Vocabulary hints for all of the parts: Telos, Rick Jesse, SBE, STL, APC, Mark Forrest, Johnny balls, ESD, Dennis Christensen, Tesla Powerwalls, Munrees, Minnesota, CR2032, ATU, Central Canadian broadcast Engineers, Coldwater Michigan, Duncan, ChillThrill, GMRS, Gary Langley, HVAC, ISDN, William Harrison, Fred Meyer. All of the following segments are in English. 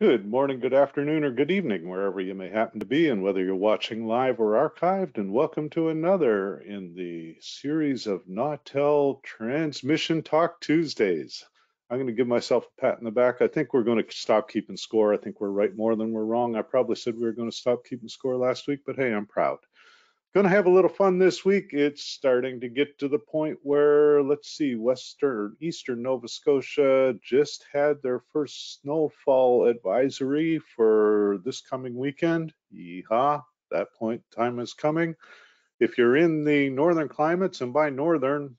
Good morning, good afternoon, or good evening, wherever you may happen to be, and whether you're watching live or archived, and welcome to another in the series of Nautel Transmission Talk Tuesdays. I'm going to give myself a pat in the back. I think we're going to stop keeping score. I think we're right more than we're wrong. I probably said we were going to stop keeping score last week, but hey, I'm proud. Going to have a little fun this week. It's starting to get to the point where, let's see, eastern Nova Scotia just had their first snowfall advisory for this coming weekend. Yeehaw, that point time is coming. If you're in the northern climates, and by northern,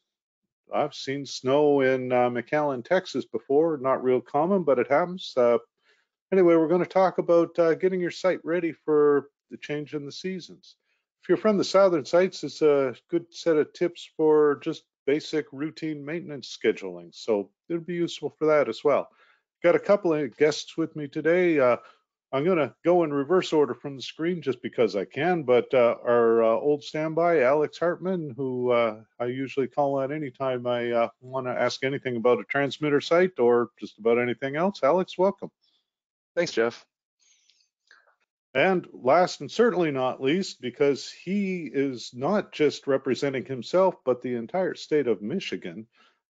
I've seen snow in McAllen, Texas before, not real common, but it happens. Anyway, we're going to talk about getting your site ready for the change in the seasons. If you're from the Southern Sites, it's a good set of tips for just basic routine maintenance scheduling. So it'll be useful for that as well. Got a couple of guests with me today. I'm going to go in reverse order from the screen just because I can, but our old standby, Alex Hartman, who I usually call on anytime I want to ask anything about a transmitter site or just about anything else. Alex, welcome. Thanks, Jeff. And last and certainly not least, because he is not just representing himself, but the entire state of Michigan,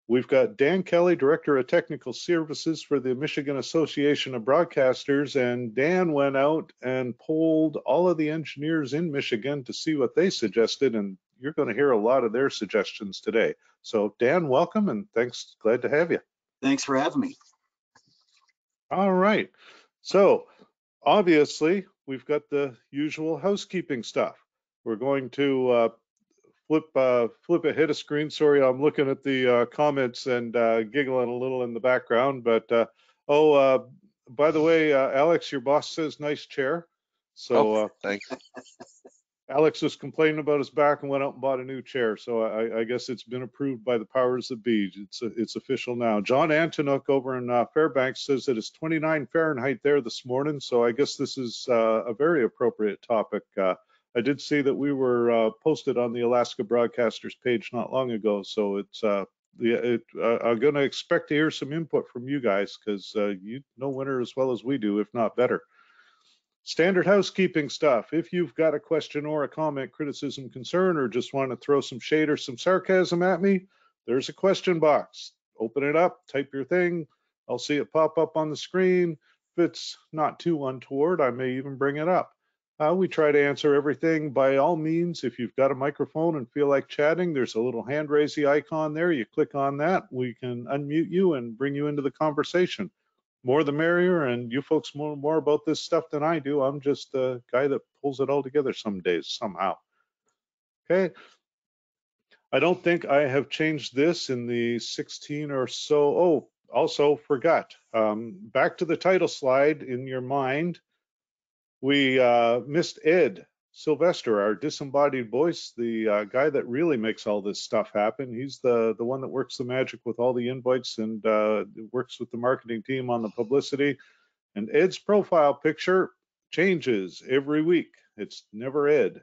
we've got Dan Kelley, Director of Technical Services for the Michigan Association of Broadcasters. And Dan went out and polled all of the engineers in Michigan to see what they suggested. And you're going to hear a lot of their suggestions today. So Dan, welcome, and thanks. Glad to have you. Thanks for having me. All right. So obviously, we've got the usual housekeeping stuff. We're going to flip ahead of screen. Sorry, I'm looking at the comments and giggling a little in the background. But by the way, Alex, your boss says nice chair. So thanks. Alex was complaining about his back and went out and bought a new chair. So I guess it's been approved by the powers that be. It's official now. John Antonuk over in Fairbanks says that it's 29 Fahrenheit there this morning. So I guess this is a very appropriate topic. I did see that we were posted on the Alaska Broadcasters page not long ago. So it's I'm going to expect to hear some input from you guys because you know winter as well as we do, if not better. Standard housekeeping stuff. If you've got a question or a comment, criticism, concern, or just want to throw some shade or some sarcasm at me, there's a question box. Open it up, type your thing. I'll see it pop up on the screen. If it's not too untoward, I may even bring it up. We try to answer everything. By all means, if you've got a microphone and feel like chatting, there's a little hand raising icon there. You click on that. We can unmute you and bring you into the conversation. More the merrier, and you folks know more about this stuff than I do. I'm just the guy that pulls it all together some days, somehow. Okay. I don't think I have changed this in the 16 or so. Oh, also forgot. Back to the title slide in your mind. We missed Ed Sylvester, our disembodied voice, the guy that really makes all this stuff happen. He's the one that works the magic with all the invites and works with the marketing team on the publicity. And Ed's profile picture changes every week. It's never Ed.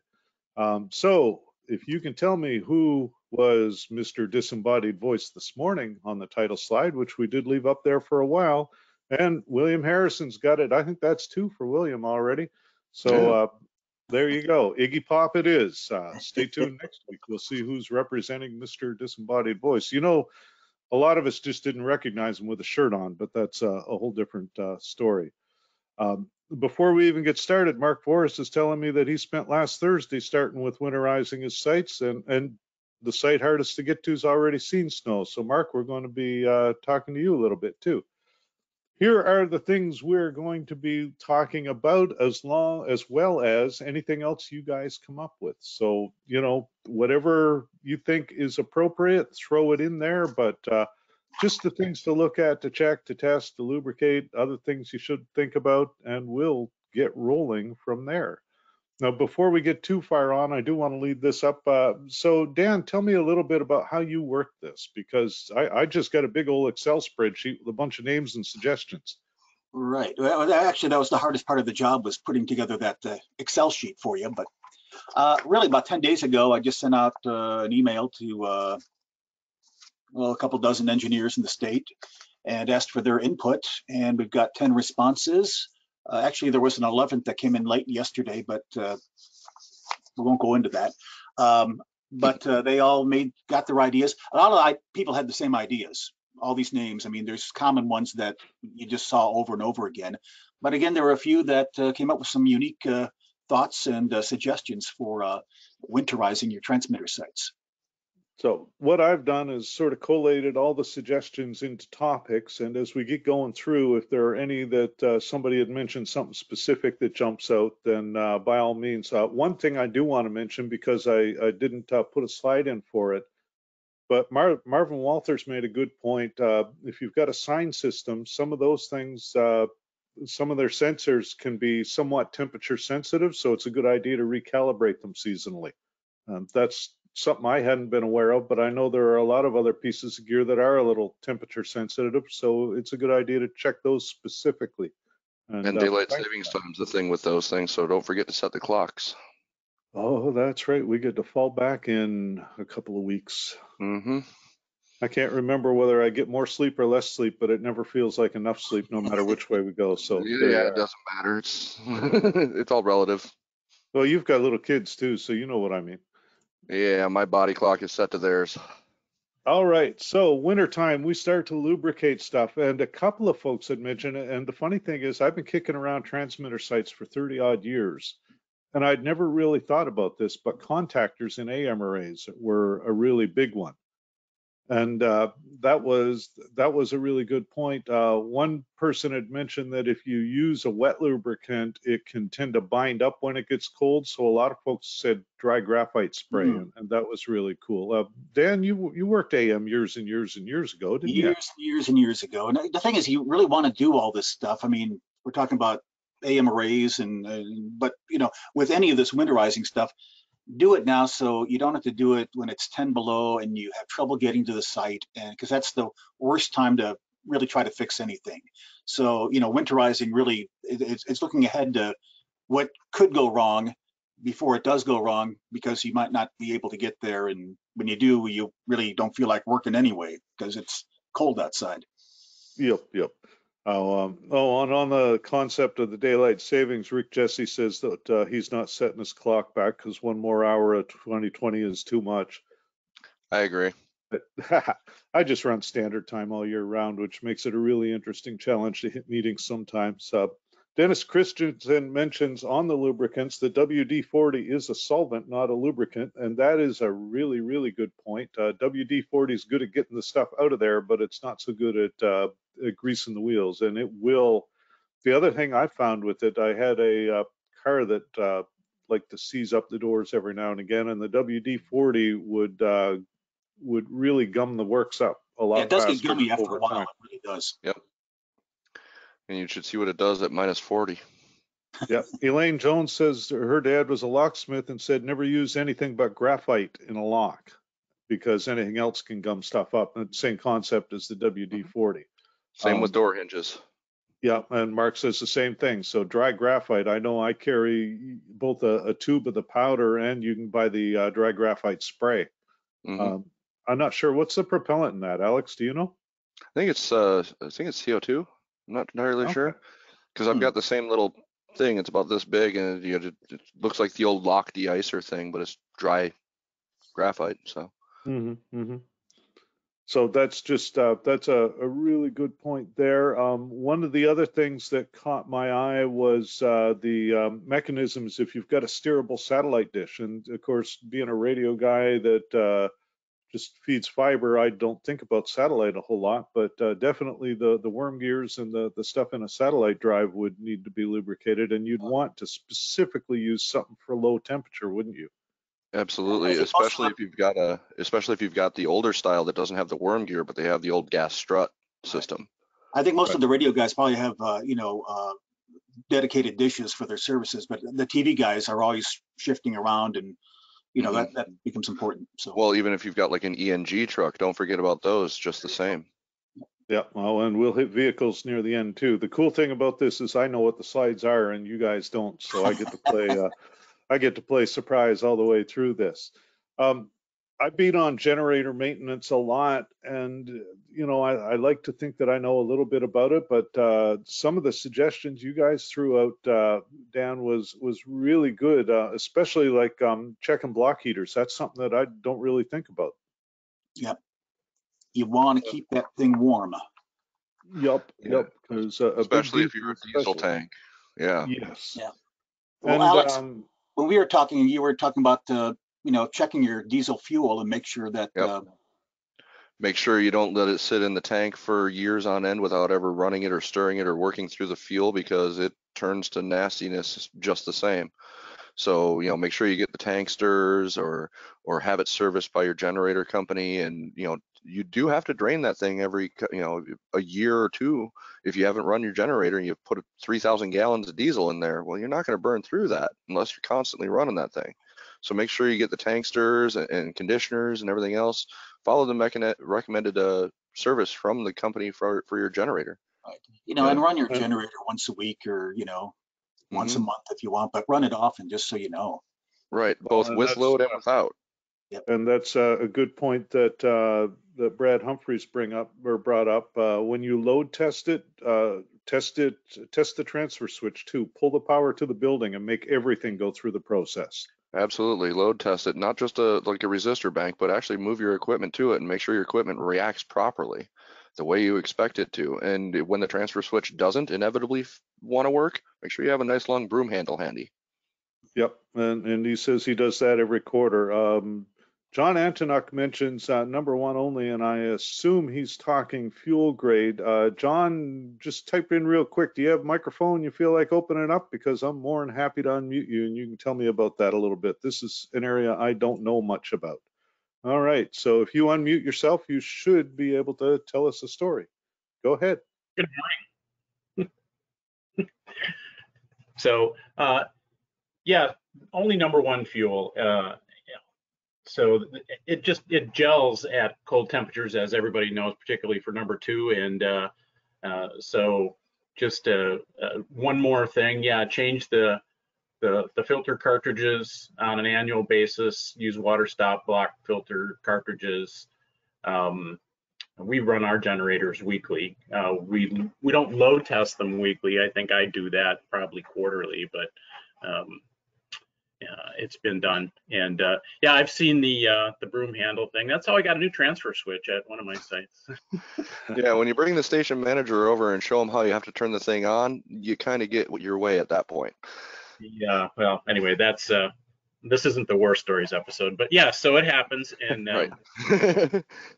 So if you can tell me who was Mr. Disembodied Voice this morning on the title slide, which we did leave up there for a while, and William Harrison's got it. I think that's two for William already. So yeah. There you go. Iggy Pop it is. Stay tuned next week. We'll see who's representing Mr. Disembodied Voice. You know, a lot of us just didn't recognize him with a shirt on, but that's a whole different story. Before we even get started, Mark Forrest is telling me that he spent last Thursday starting with winterizing his sites, and the site hardest to get to has already seen snow. So, Mark, we're going to be talking to you a little bit, too. Here are the things we're going to be talking about as well as anything else you guys come up with. So, you know, whatever you think is appropriate, throw it in there, but just the things to look at, to check, to test, to lubricate, other things you should think about, and we'll get rolling from there. Now, before we get too far on, I do want to lead this up. So, Dan, tell me a little bit about how you work this, because I just got a big old Excel spreadsheet with a bunch of names and suggestions. Right. Well, actually, that was the hardest part of the job, was putting together that Excel sheet for you. But really, about 10 days ago, I just sent out an email to a couple dozen engineers in the state and asked for their input. And we've got 10 responses. Actually, there was an 11th that came in late yesterday, but we won't go into that. But they all got their ideas. A lot of people had the same ideas. All these names. I mean, there's common ones that you just saw over and over again. But again, there were a few that came up with some unique thoughts and suggestions for winterizing your transmitter sites. So what I've done is sort of collated all the suggestions into topics, and as we get going through, if there are any that somebody had mentioned something specific that jumps out, then by all means. One thing I do want to mention, because I didn't put a slide in for it, but Marvin Walther's made a good point. If you've got a sign system, some of those things, some of their sensors can be somewhat temperature sensitive, so it's a good idea to recalibrate them seasonally. That's something I hadn't been aware of, but I know there are a lot of other pieces of gear that are a little temperature sensitive, so it's a good idea to check those specifically. And daylight savings time's the thing with those things, so don't forget to set the clocks. Oh, that's right. We get to fall back in a couple of weeks. Mm-hmm. I can't remember whether I get more sleep or less sleep, but it never feels like enough sleep, no matter which way we go. So yeah, it doesn't matter. It's it's all relative. Well, you've got little kids too, so you know what I mean. Yeah, my body clock is set to theirs. All right, so wintertime, we start to lubricate stuff, and a couple of folks had mentioned it. And the funny thing is, I've been kicking around transmitter sites for 30 odd years, and I'd never really thought about this, but contactors in AM arrays were a really big one. And that was a really good point. One person had mentioned that if you use a wet lubricant, it can tend to bind up when it gets cold. So a lot of folks said dry graphite spray, and that was really cool. Dan, you worked AM years and years and years ago, didn't you? Years and years ago. And the thing is, you really want to do all this stuff. I mean, we're talking about AM arrays, but you know, with any of this winterizing stuff, do it now so you don't have to do it when it's 10 below and you have trouble getting to the site, and because that's the worst time to really try to fix anything. So, you know, winterizing really, it's looking ahead to what could go wrong before it does go wrong, because you might not be able to get there, and when you do, you really don't feel like working anyway because it's cold outside. Yep. On the concept of the daylight savings, Rick Jesse says that he's not setting his clock back because one more hour of 2020 is too much. I agree. But, I just run standard time all year round, which makes it a really interesting challenge to hit meetings sometimes. Dennis Christensen mentions on the lubricants that WD-40 is a solvent, not a lubricant, and that is a really, really good point. WD-40 is good at getting the stuff out of there, but it's not so good at greasing the wheels, and it will. The other thing I found with it, I had a car that liked to seize up the doors every now and again, and the WD-40 would really gum the works up a lot. Yeah, it does get gummy after a while. It really does. Yep. And you should see what it does at -40. Yeah. Elaine Jones says her dad was a locksmith and said never use anything but graphite in a lock because anything else can gum stuff up. And same concept as the WD-40. Same with door hinges. Yeah, and Mark says the same thing. So dry graphite, I know I carry both a tube of the powder, and you can buy the dry graphite spray. I'm not sure what's the propellant in that, Alex. Do you know? I think it's CO2. I'm not entirely sure, because I've got the same little thing. It's about this big, and you know, it looks like the old lock deicer thing, but it's dry graphite. So. So that's just that's a really good point there. One of the other things that caught my eye was the mechanisms. If you've got a steerable satellite dish, and of course, being a radio guy that just feeds fiber, I don't think about satellite a whole lot, but definitely the worm gears and the stuff in a satellite drive would need to be lubricated, and you'd want to specifically use something for low temperature, wouldn't you? Absolutely, especially if you've got the older style that doesn't have the worm gear, but they have the old gas strut system. I think most of the radio guys probably have dedicated dishes for their services, but the TV guys are always shifting around, and you know that becomes important. So, well, even if you've got like an ENG truck, don't forget about those just the same. Yeah, well, and we'll hit vehicles near the end too. The cool thing about this is I know what the slides are, and you guys don't, so I get to play. I get to play surprise all the way through this. I've been on generator maintenance a lot, and you know, I like to think that I know a little bit about it, but some of the suggestions you guys threw out, Dan, was really good, especially like check and block heaters. That's something that I don't really think about. Yep. You want to keep that thing warm. Yep, yep. Because especially if you're a diesel tank. Yeah. Yes. Yeah. Well, and, Alex, when we were talking, you were talking about you know, checking your diesel fuel and make sure that. Yep. Make sure you don't let it sit in the tank for years on end without ever running it or stirring it or working through the fuel, because it turns to nastiness just the same. So, you know, make sure you get the tank stirs or have it serviced by your generator company. And, you know, you do have to drain that thing every, you know, a year or two. If you haven't run your generator and you've put 3,000 gallons of diesel in there, well, you're not going to burn through that unless you're constantly running that thing. So make sure you get the tank stirs and conditioners and everything else. Follow the recommended service from the company for your generator. Right. You know, yeah. And run your generator once a week, or, you know, once a month if you want, but run it often just so you know. Right, both with load and without. Yep. And that's a good point that that Brad Humphreys brought up. When you load test the transfer switch too. Pull the power to the building and make everything go through the process. Absolutely, load test it. Not just like a resistor bank, but actually move your equipment to it and make sure your equipment reacts properly, the way you expect it to. And when the transfer switch doesn't inevitably want to work, make sure you have a nice long broom handle handy. Yep, and he says he does that every quarter. John Antonuk mentions number one only, and I assume he's talking fuel grade. John, just type in real quick, do you have a microphone you feel like opening up? Because I'm more than happy to unmute you, and you can tell me about that a little bit. This is an area I don't know much about. All right, so if you unmute yourself, you should be able to tell us a story. Go ahead. Good morning. So, yeah, only number one fuel. So it gels at cold temperatures, as everybody knows, particularly for number two. And so just one more thing. Yeah, change the filter cartridges on an annual basis. Use water stop block filter cartridges. We run our generators weekly. We don't load test them weekly. I think I do that probably quarterly, but yeah, it's been done. And yeah, I've seen the broom handle thing. That's how I got a new transfer switch at one of my sites. Yeah, when you bring the station manager over and show them how you have to turn the thing on, you kind of get your way at that point. Yeah, well, anyway, that's this isn't the War Stories episode, but yeah, so it happens. And right.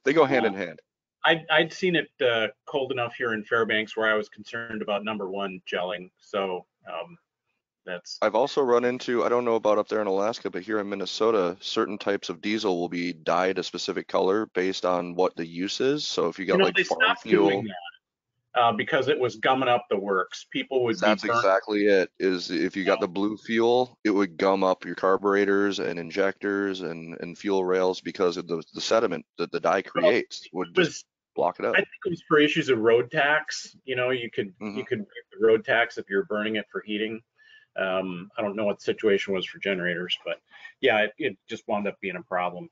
They go hand in hand. I'd seen it cold enough here in Fairbanks where I was concerned about number one gelling. So I've also run into, I don't know about up there in Alaska, but here in Minnesota, certain types of diesel will be dyed a specific color based on what the use is. So if you got, you know, like farm fuel, doing that, because it was gumming up the works, people would. That's exactly it. Is if you got the blue fuel, it would gum up your carburetors and injectors and fuel rails because of the sediment that the dye creates would just block it up. I think it was for issues of road tax. You know, you could break the road tax if you're burning it for heating. I don't know what the situation was for generators, but yeah, it just wound up being a problem.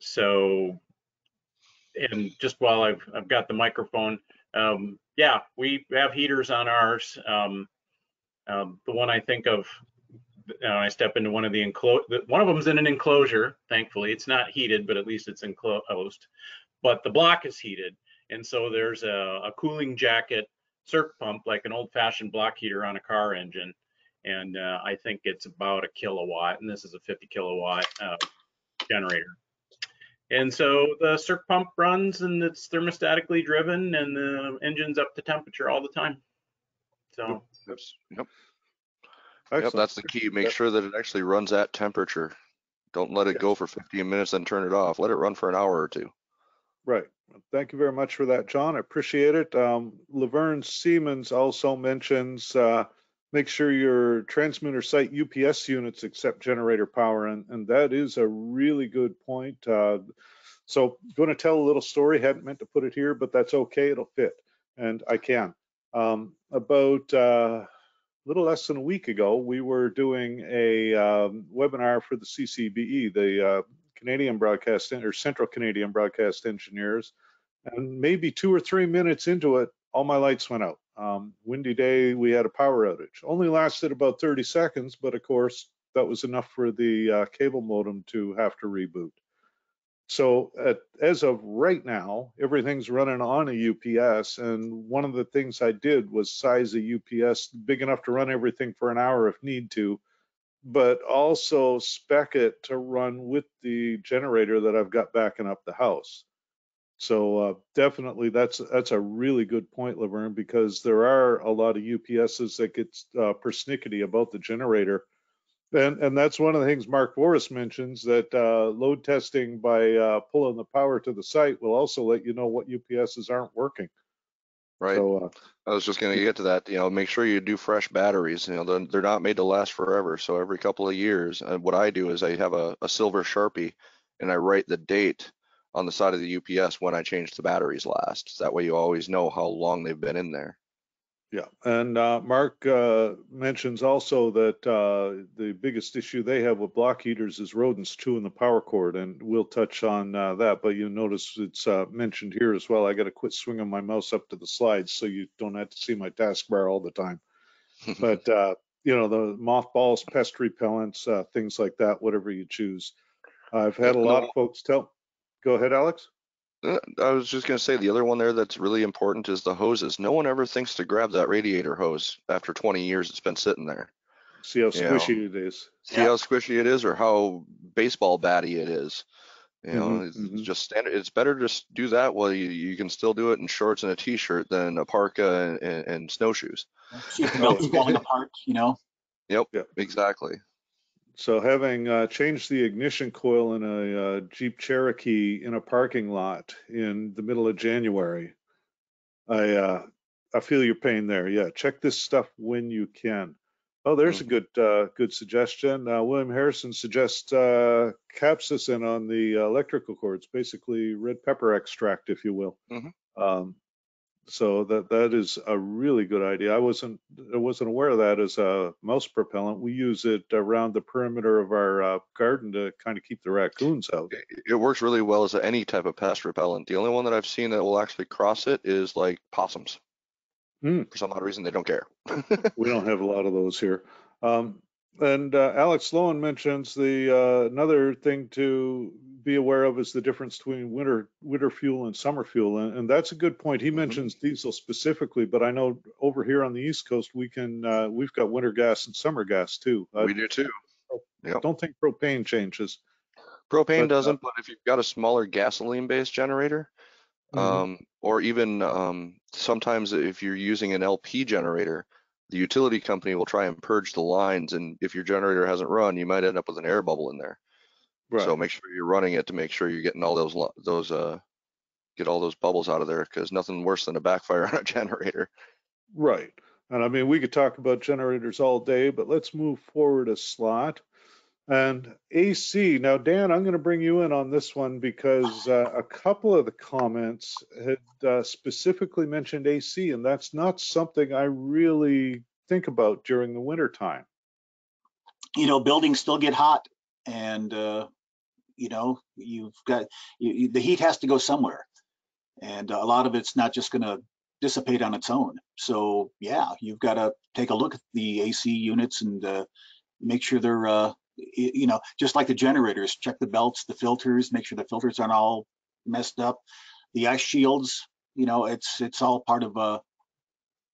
So, and just while I've got the microphone, yeah, we have heaters on ours. The one I think of, I step into one of the enclosed, one of them's in an enclosure, thankfully. It's not heated, but at least it's enclosed, but the block is heated. And so there's a cooling jacket circ pump, like an old-fashioned block heater on a car engine, and I think it's about a kilowatt, and this is a 50 kilowatt generator. And so the circ pump runs, and it's thermostatically driven, and the engine's up to temperature all the time. So yep, that's the key. Make sure that it actually runs at temperature. Don't let it go for 15 minutes and turn it off. Let it run for an hour or two. Right. Thank you very much for that, John. I appreciate it. Laverne Siemens also mentions make sure your transmitter site UPS units accept generator power, and that is a really good point. So I'm going to tell a little story. Hadn't meant to put it here, but that's okay. It'll fit, and I can. About little less than a week ago, we were doing a webinar for the CCBE, the Canadian broadcast or Central Canadian Broadcast Engineers, and maybe 2 or 3 minutes into it, all my lights went out. Windy day, we had a power outage. Only lasted about 30 seconds, but of course, that was enough for the cable modem to have to reboot. So as of right now, everything's running on a UPS, and one of the things I did was size a UPS big enough to run everything for an hour if need to, but also spec it to run with the generator that I've got backing up the house. So definitely that's a really good point, Laverne, because there are a lot of UPSs that get persnickety about the generator. And that's one of the things Mark Forrest mentions, that load testing by pulling the power to the site will also let you know what UPSs aren't working. Right. So, I was just going to get to that. You know, make sure you do fresh batteries. You know, they're not made to last forever. So every couple of years, what I do is I have a silver Sharpie and I write the date on the side of the UPS when I changed the batteries last. That way you always know how long they've been in there. Yeah, and Mark mentions also that the biggest issue they have with block heaters is rodents chewing the power cord, and we'll touch on that, but you notice it's mentioned here as well. I got to quit swinging my mouse up to the slides so you don't have to see my taskbar all the time. But, you know, the mothballs, pest repellents, things like that, whatever you choose. I've had a lot of folks tell. Go ahead, Alex. I was just going to say the other one there that's really important is the hoses. No one ever thinks to grab that radiator hose after 20 years it's been sitting there. See how squishy it is. See how squishy it is, or how baseball batty it is. You know, it's just standard. It's better just do that while you can still do it in shorts and a t-shirt than a parka and snowshoes. So your belt's falling apart, you know. Yep, exactly. So having changed the ignition coil in a Jeep Cherokee in a parking lot in the middle of January, I feel your pain there. Yeah, check this stuff when you can. Oh, there's a good suggestion. William Harrison suggests capsaicin on the electrical cords, basically red pepper extract, if you will. So that is a really good idea. I wasn't aware of that as a mouse propellant. We use it around the perimeter of our garden to kind of keep the raccoons out. It works really well as any type of pest repellent. The only one that I've seen that will actually cross it is like possums. For some odd reason, they don't care. We don't have a lot of those here. And Alex Sloan mentions the another thing to be aware of is the difference between winter fuel and summer fuel, and that's a good point. He mentions diesel specifically, but I know over here on the East Coast we can we've got winter gas and summer gas too. We do too. I don't think propane changes. Propane doesn't, but if you've got a smaller gasoline-based generator, or even sometimes if you're using an LP generator, the utility company will try and purge the lines, and if your generator hasn't run, you might end up with an air bubble in there. Right. So make sure you're running it to make sure you're getting all those get all those bubbles out of there, because nothing worse than a backfire on a generator. Right, and I mean we could talk about generators all day, but let's move forward a slot. And AC, now Dan, I'm going to bring you in on this one because a couple of the comments had specifically mentioned AC, and that's not something I really think about during the winter time. You know, buildings still get hot, and you know, you've got the heat has to go somewhere, and a lot of it's not just going to dissipate on its own. So yeah, you've got to take a look at the AC units and make sure they're you know, just like the generators, check the belts, the filters, make sure the filters aren't all messed up, the ice shields. You know, it's all part of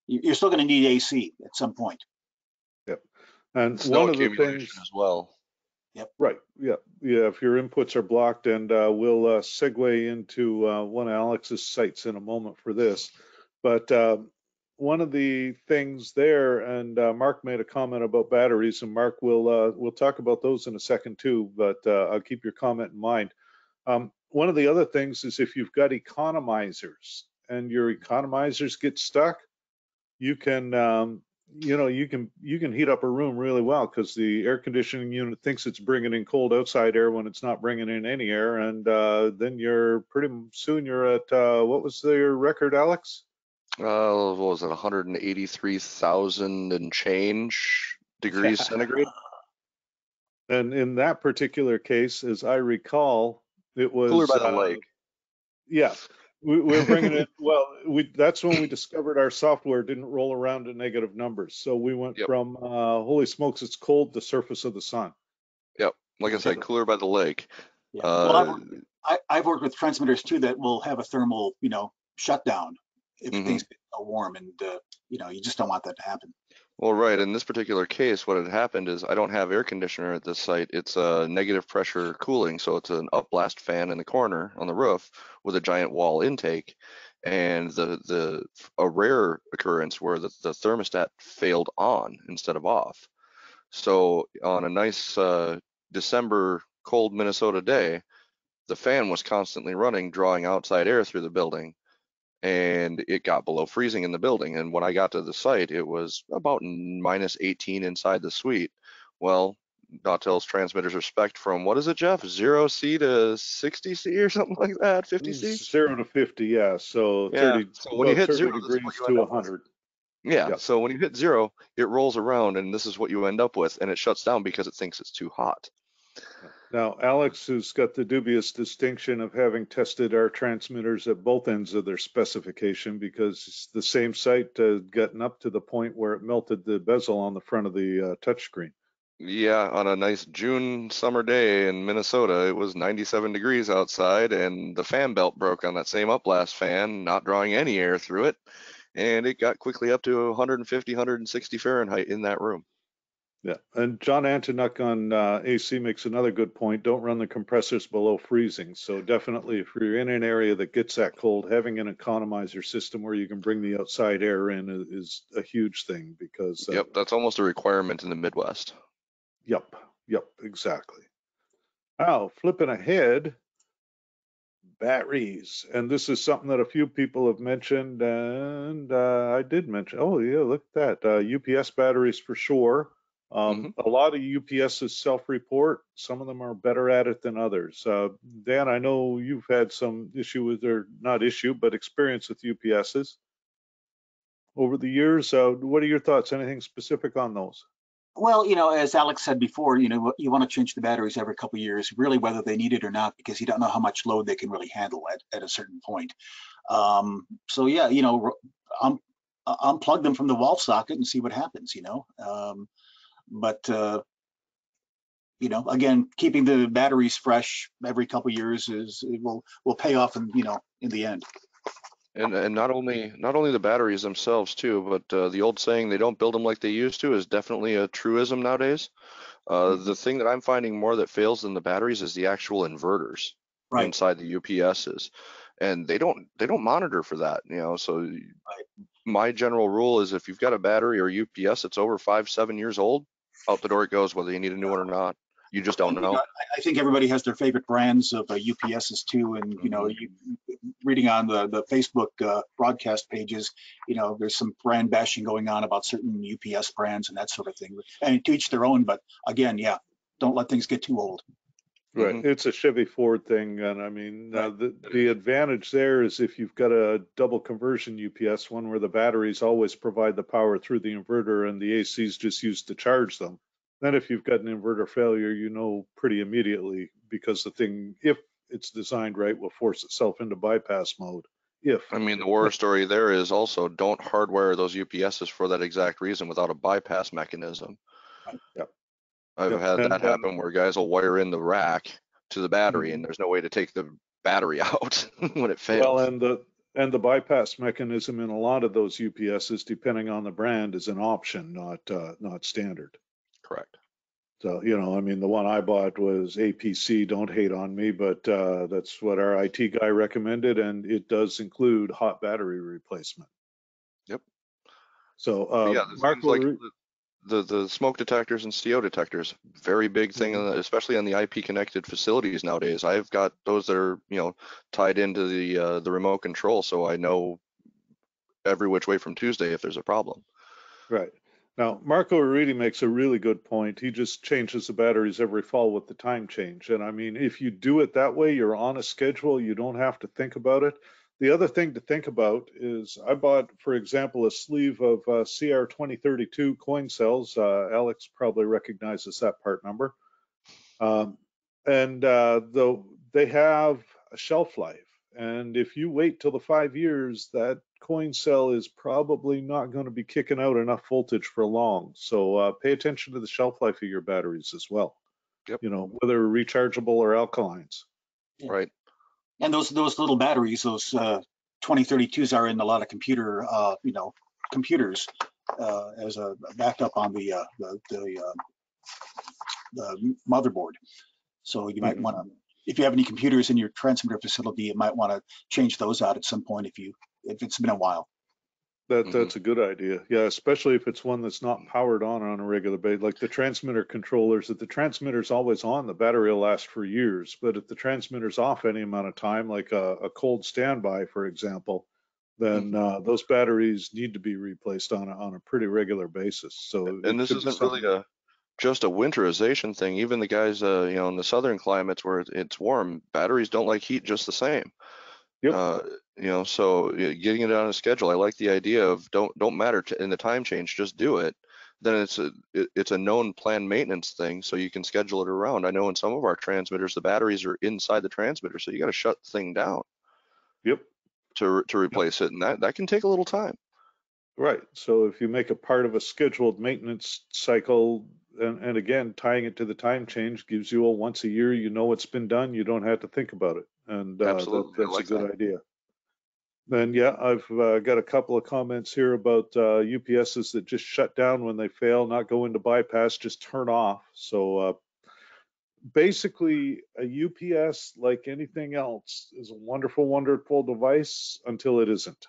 you're still going to need AC at some point. Yep. And snow one of the things as well. Yep. Right. Yeah. Yeah. If your inputs are blocked, and we'll segue into one of Alex's sites in a moment for this, but one of the things there, and Mark made a comment about batteries, and Mark, we'll talk about those in a second too, but I'll keep your comment in mind. One of the other things is if you've got economizers and your economizers get stuck, you can you know, you can heat up a room really well because the air conditioning unit thinks it's bringing in cold outside air when it's not bringing in any air, and then you're pretty soon you're at what was their record, Alex? what was it, 183,000 and change degrees centigrade? And in that particular case, as I recall, it was cooler by the lake. Yeah, we're bringing it. Well, that's when we discovered our software didn't roll around to negative numbers. So we went from holy smokes, it's cold, the surface of the sun. Yep, like I said, cooler by the lake. Yeah. Well, I've worked with transmitters too that will have a thermal, shutdown if things get so warm, and you just don't want that to happen. Well, right. In this particular case, what had happened is I don't have air conditioner at this site. It's a negative pressure cooling. So it's an upblast fan in the corner on the roof with a giant wall intake. And a rare occurrence where the thermostat failed on instead of off. So on a nice December cold Minnesota day, the fan was constantly running, drawing outside air through the building. And it got below freezing in the building. And when I got to the site, it was about minus 18 inside the suite. Well, Nautel's transmitters are spec'd from, what is it, Jeff? 0C to 60C or something like that, 50C? 0 to 50, yeah. So, 30, so when you hit 0 degrees to 100. Yeah, so when you hit 0, it rolls around, and this is what you end up with. And it shuts down because it thinks it's too hot. Now, Alex, who's got the dubious distinction of having tested our transmitters at both ends of their specification, because the same site had gotten up to the point where it melted the bezel on the front of the touchscreen. Yeah, on a nice June summer day in Minnesota, it was 97 degrees outside, and the fan belt broke on that same upblast fan, not drawing any air through it, and it got quickly up to 150, 160 Fahrenheit in that room. Yeah, and John Antonuk on AC makes another good point. Don't run the compressors below freezing. So definitely if you're in an area that gets that cold, having an economizer system where you can bring the outside air in is a huge thing, because— Yep, that's almost a requirement in the Midwest. Yep, exactly. Now, flipping ahead, batteries. And this is something that a few people have mentioned, and I did mention. Oh yeah, look at that, UPS batteries for sure. A lot of UPSs self-report. Some of them are better at it than others. Dan, I know you've had some issue with, or not issue, but experience with UPSs over the years. What are your thoughts? Anything specific on those? Well, as Alex said before, you want to change the batteries every couple of years, really, whether they need it or not, because you don't know how much load they can really handle at a certain point. So yeah, unplug them from the wall socket and see what happens, But, again, keeping the batteries fresh every couple of years will pay off in the end. And not only the batteries themselves too, but the old saying, they don't build them like they used to, is definitely a truism nowadays. The thing that I'm finding more that fails than the batteries is the actual inverters inside the UPSs. And they don't monitor for that, so my general rule is if you've got a battery or UPS that's over 5-7 years old, out the door it goes, whether you need a new one or not. You just don't know. I think everybody has their favorite brands of UPSs too, and reading on the Facebook broadcast pages, there's some brand bashing going on about certain UPS brands and that sort of thing. And to each their own, but again, yeah, don't let things get too old. Right, it's a Chevy Ford thing, and I mean the advantage there is if you've got a double conversion UPS, one where the batteries always provide the power through the inverter and the AC is just used to charge them. Then if you've got an inverter failure, pretty immediately, because the thing, if it's designed right, will force itself into bypass mode. The horror story there is also don't hardwire those UPSs for that exact reason without a bypass mechanism. Yep. I've had that happen where guys will wire in the rack to the battery and there's no way to take the battery out when it fails. Well, and the bypass mechanism in a lot of those UPSs, depending on the brand, is an option, not standard. Correct. So, the one I bought was APC, don't hate on me, but that's what our IT guy recommended, and it does include hot battery replacement. Yep. So, The smoke detectors and CO detectors, very big thing, especially on the IP connected facilities nowadays. I've got those that are tied into the remote control, so I know every which way from Tuesday if there's a problem. Right. Now, Marco Aurini makes a really good point. He just changes the batteries every fall with the time change. And if you do it that way, you're on a schedule, you don't have to think about it. The other thing to think about is I bought, for example, a sleeve of CR2032 coin cells. Alex probably recognizes that part number. They have a shelf life. And if you wait till the 5 years, that coin cell is probably not going to be kicking out enough voltage for long. So pay attention to the shelf life of your batteries as well. Yep. You know, whether rechargeable or alkalines. Yeah. Right. And those little batteries, those 2032s, are in a lot of computer, computers as a backup on the motherboard. So you might want to, if you have any computers in your transmitter facility, you might want to change those out at some point if it's been a while. That's a good idea. Yeah, especially if it's one that's not powered on a regular basis, like the transmitter controllers. If the transmitter's always on, the battery will last for years. But if the transmitter's off any amount of time, like a cold standby, for example, then those batteries need to be replaced on a pretty regular basis. So and this isn't really just a winterization thing. Even the guys, in the southern climates where it's warm, batteries don't like heat just the same. Yep. So getting it on a schedule. I like the idea of don't matter in the time change, just do it. Then it's a known planned maintenance thing, so you can schedule it around. I know in some of our transmitters, the batteries are inside the transmitter, so you got to shut the thing down. Yep. To replace it, and that can take a little time. Right. So if you make a part of a scheduled maintenance cycle. And again, tying it to the time change gives you a once a year, it's been done, you don't have to think about it. And that's a good idea. And yeah, I've got a couple of comments here about UPSs that just shut down when they fail, not go into bypass, just turn off. So basically a UPS, like anything else, is a wonderful, wonderful device until it isn't.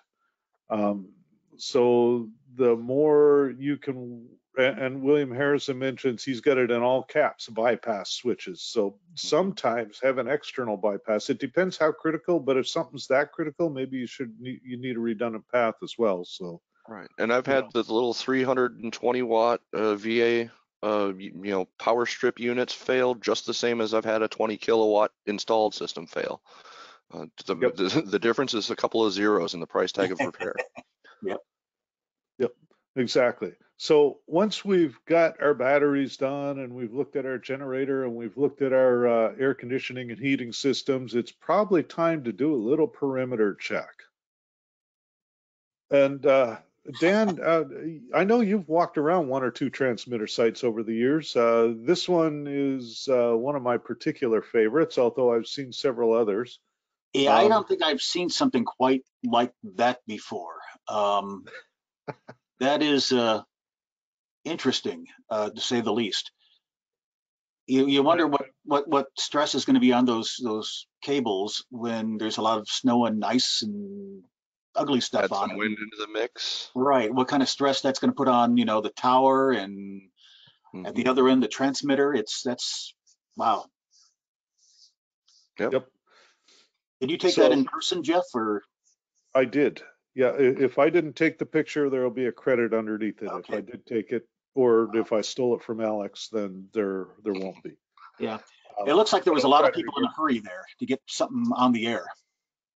So the more you can, and William Harrison mentions he's got it in all caps, bypass switches. So sometimes have an external bypass. It depends how critical, but if something's that critical, maybe you need a redundant path as well. So right. And I've had the little 320 watt VA power strip units fail just the same as I've had a 20 kilowatt installed system fail. The difference is a couple of zeros in the price tag of repair. Yep. Exactly. So once we've got our batteries done and we've looked at our generator and we've looked at our air conditioning and heating systems, it's probably time to do a little perimeter check. And Dan, I know you've walked around one or two transmitter sites over the years. This one is one of my particular favorites, although I've seen several others. Yeah, I don't think I've seen something quite like that before. That is interesting, to say the least. You wonder what stress is going to be on those cables when there's a lot of snow and ice and ugly stuff on it. Add some wind into the mix. Right. What kind of stress that's going to put on, the tower and at the other end the transmitter. That's wow. Yep. Did you take that in person, Jeff? Or I did. Yeah, if I didn't take the picture, there'll be a credit underneath it. Okay. If I did take it, or if I stole it from Alex, then there won't be. Yeah, it looks like there was a lot of people in a hurry there to get something on the air.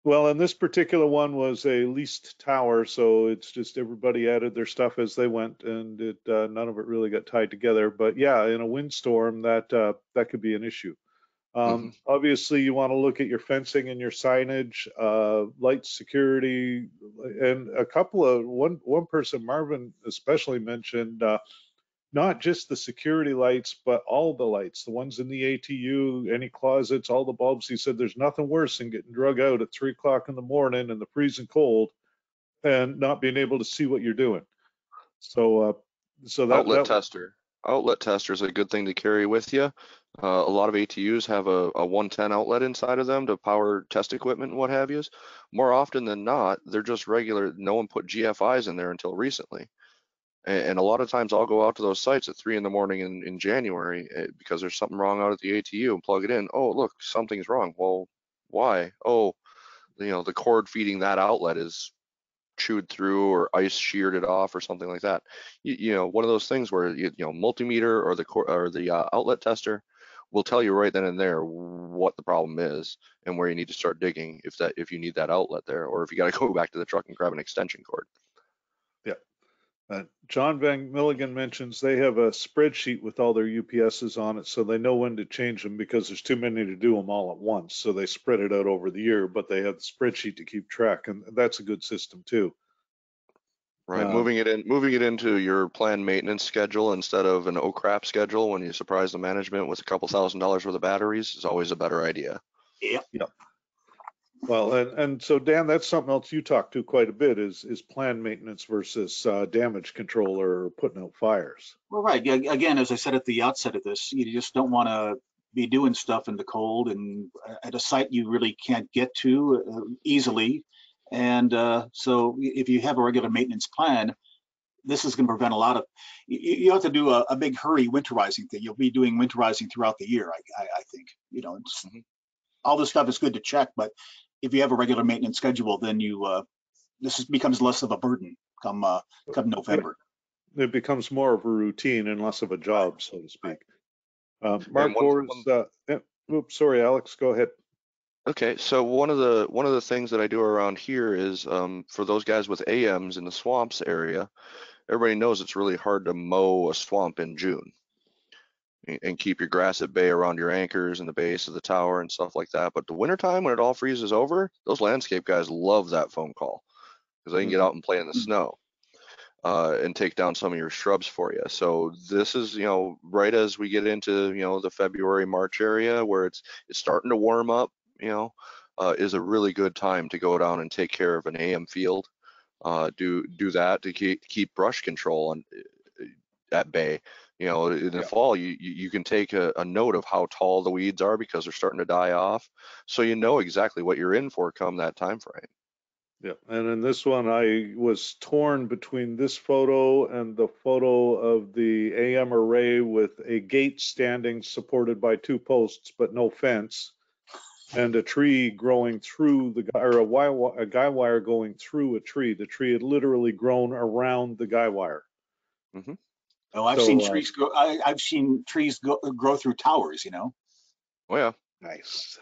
Well, and this particular one was a leased tower, so it's just everybody added their stuff as they went, and none of it really got tied together. But yeah, in a windstorm, that could be an issue. Obviously you want to look at your fencing and your signage, light security, and a couple of one person, Marvin especially, mentioned not just the security lights but all the lights, the ones in the ATU, any closets, all the bulbs. He said there's nothing worse than getting drug out at 3 o'clock in the morning in the freezing cold and not being able to see what you're doing. So outlet tester is a good thing to carry with you. A lot of ATUs have a 110 outlet inside of them to power test equipment and what have you. More often than not, they're just regular. No one put GFIs in there until recently. And a lot of times I'll go out to those sites at 3 in the morning in January because there's something wrong out at the ATU and plug it in. Oh, look, something's wrong. Well, why? Oh, the cord feeding that outlet is chewed through or ice sheared it off or something like that. One of those things where, multimeter or the outlet tester will tell you right then and there what the problem is and where you need to start digging if you need that outlet there, or if you got to go back to the truck and grab an extension cord. Yeah. John Van Milligan mentions they have a spreadsheet with all their UPSs on it, so they know when to change them because there's too many to do them all at once. So they spread it out over the year, but they have the spreadsheet to keep track, and that's a good system too. Right, moving it into your planned maintenance schedule instead of an oh crap schedule when you surprise the management with a couple $1,000s worth of batteries is always a better idea. Yep. Yep. Well, and so Dan, that's something else you talk to quite a bit is planned maintenance versus damage control or putting out fires. Well, right. Again, as I said at the outset of this, you just don't want to be doing stuff in the cold and at a site you really can't get to easily. And so if you have a regular maintenance plan, this is going to prevent a lot of, you have to do a big hurry winterizing thing. You'll be doing winterizing throughout the year, I think. You know, all this stuff is good to check, but if you have a regular maintenance schedule, then you this becomes less of a burden come November. It becomes more of a routine and less of a job, so to speak. Mark Forrest, oops, sorry, Alex, go ahead. Okay, so one of the things that I do around here is for those guys with AMs in the swamps area, everybody knows it's really hard to mow a swamp in June and keep your grass at bay around your anchors and the base of the tower and stuff like that. But the wintertime, when it all freezes over, those landscape guys love that phone call because they can get out and play in the snow and take down some of your shrubs for you. So this is, you know, right as we get into, you know, the February, March area where it's starting to warm up, you know, is a really good time to go down and take care of an AM field. Do that to keep brush control and at bay. You know, in the fall, you can take a note of how tall the weeds are because they're starting to die off, so you know exactly what you're in for come that time frame. Yeah, and in this one, I was torn between this photo and the photo of the AM array with a gate standing supported by two posts but no fence, and a tree growing through the guy, or a guy wire going through a tree. The tree had literally grown around the guy wire. Mm-hmm. Oh, I've seen trees grow through towers, you know. Oh yeah, nice.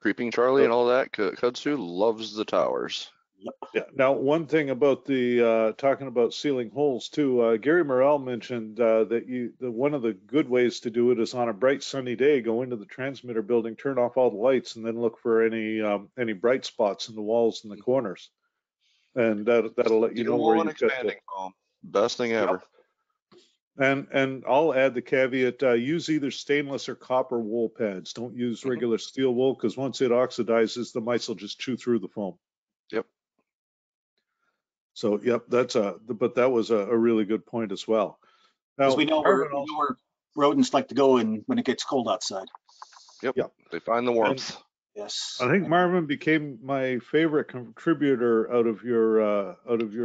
Creeping Charlie and all that. Kudzu loves the towers. Yep. Yeah. Now, one thing about the talking about sealing holes too. Gary Morrell mentioned that one of the good ways to do it is on a bright sunny day, go into the transmitter building, turn off all the lights, and then look for any bright spots in the walls and the corners, and that'll let you know where you've got the best thing ever. Yep. And I'll add the caveat, use either stainless or copper wool pads. Don't use regular steel wool because once it oxidizes, the mice will just chew through the foam. Yep. So, yep, that was a really good point as well. Now, we know where rodents like to go in when it gets cold outside. Yep. They find the warmth. Yes. I think Marvin became my favorite contributor out of your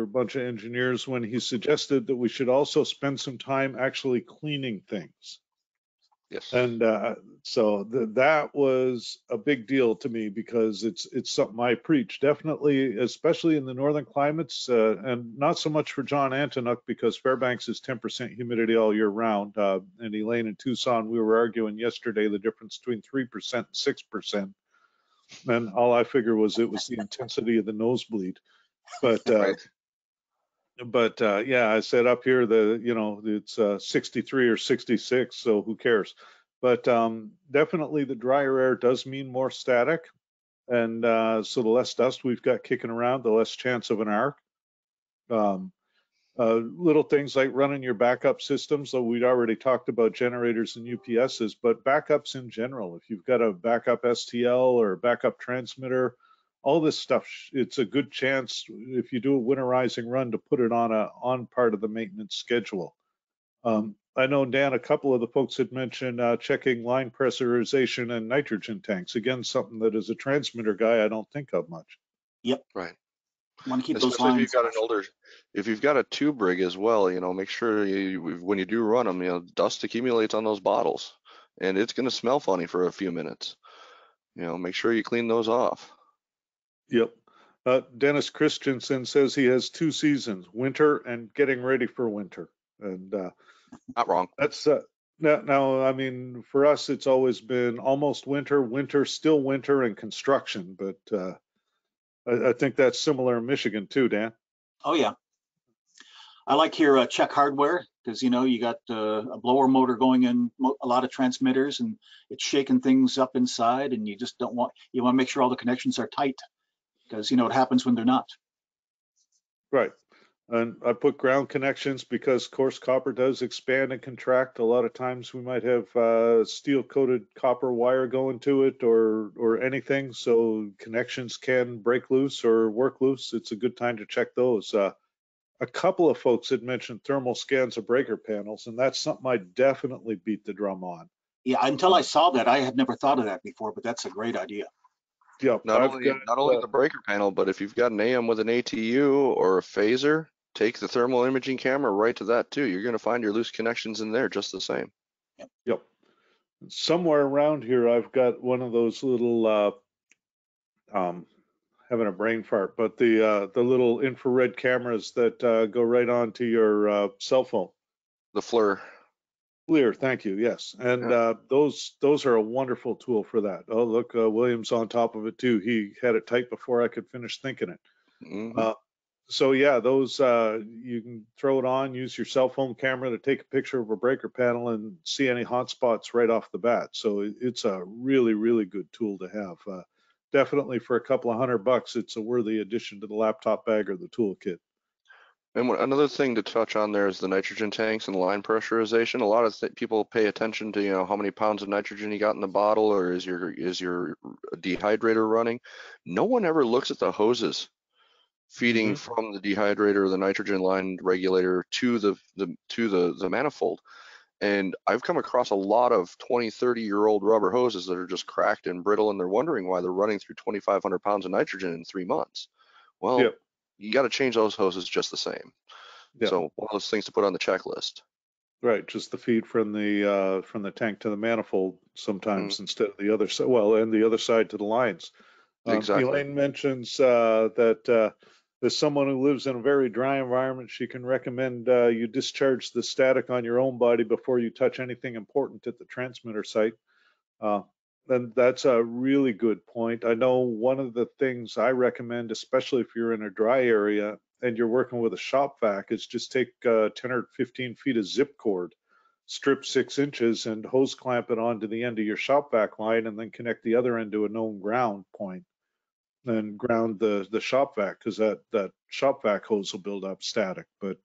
bunch of engineers when he suggested that we should also spend some time actually cleaning things. Yes. And so that was a big deal to me because it's something I preach, definitely, especially in the northern climates, and not so much for John Antonuk because Fairbanks is 10% humidity all year round. And Elaine in Tucson, we were arguing yesterday the difference between 3% and 6%. And all I figure was it was the intensity of the nosebleed, but yeah, I said up here it's 63 or 66, so who cares? But definitely the drier air does mean more static, and so the less dust we've got kicking around, the less chance of an arc. Little things like running your backup systems, though we'd already talked about generators and UPSs, but backups in general. If you've got a backup STL or backup transmitter, all this stuff, it's a good chance if you do a winterizing run to put it on part of the maintenance schedule. I know, Dan, a couple of the folks had mentioned checking line pressurization and nitrogen tanks. Again, something that as a transmitter guy, I don't think of much. Yep. Right. Want to keep those lines. If you've got a tube rig as well, you know, make sure when you do run them, you know, dust accumulates on those bottles, and it's going to smell funny for a few minutes. You know, make sure you clean those off. Yep. Dennis Christensen says he has two seasons: winter and getting ready for winter. And not wrong. That's Now, I mean, for us, it's always been almost winter, winter, still winter, and construction. But I think that's similar in Michigan too, Dan. Oh yeah, I like your check hardware, because you know you got a blower motor going in a lot of transmitters, and it's shaking things up inside, and you just don't want, you want to make sure all the connections are tight, because you know what happens when they're not. Right. And I put ground connections because coarse copper does expand and contract. A lot of times we might have steel-coated copper wire going to it, or anything, so connections can break loose or work loose. It's a good time to check those. A couple of folks had mentioned thermal scans of breaker panels, and that's something I definitely beat the drum on. Yeah, until I saw that, I had never thought of that before, but that's a great idea. Yeah, not only the breaker panel, but if you've got an AM with an ATU or a phaser, take the thermal imaging camera right to that too. You're going to find your loose connections in there just the same. Yep. Somewhere around here, I've got one of those little, having a brain fart, but the little infrared cameras that go right onto your cell phone. The FLIR. FLIR, thank you. Yes, and yeah. Those are a wonderful tool for that. Oh look, William's on top of it too. He had it tight before I could finish thinking it. Mm-hmm. So yeah, those you can throw it on, use your cell phone camera to take a picture of a breaker panel and see any hot spots right off the bat. So it's a really, really good tool to have. Definitely for a couple of $100, it's a worthy addition to the laptop bag or the toolkit. And another thing to touch on there is the nitrogen tanks and line pressurization. A lot of people pay attention to, you know, how many pounds of nitrogen you got in the bottle, or is your dehydrator running. No one ever looks at the hoses feeding from the dehydrator or the nitrogen line regulator to the manifold. And I've come across a lot of 20-, 30-year-old rubber hoses that are just cracked and brittle, and they're wondering why they're running through 2,500 pounds of nitrogen in 3 months. Well, yep. You got to change those hoses just the same. Yep. So one of those things to put on the checklist. Right, just the feed from the tank to the manifold sometimes instead of the other side. Well, and the other side to the lines. Exactly. Elaine mentions that. As someone who lives in a very dry environment, she can recommend you discharge the static on your own body before you touch anything important at the transmitter site. And that's a really good point. I know one of the things I recommend, especially if you're in a dry area and you're working with a shop vac, is just take 10 or 15 feet of zip cord, strip 6 inches, and hose clamp it onto the end of your shop vac line, and then connect the other end to a known ground point. And ground the shop vac, because that shop vac hose will build up static. But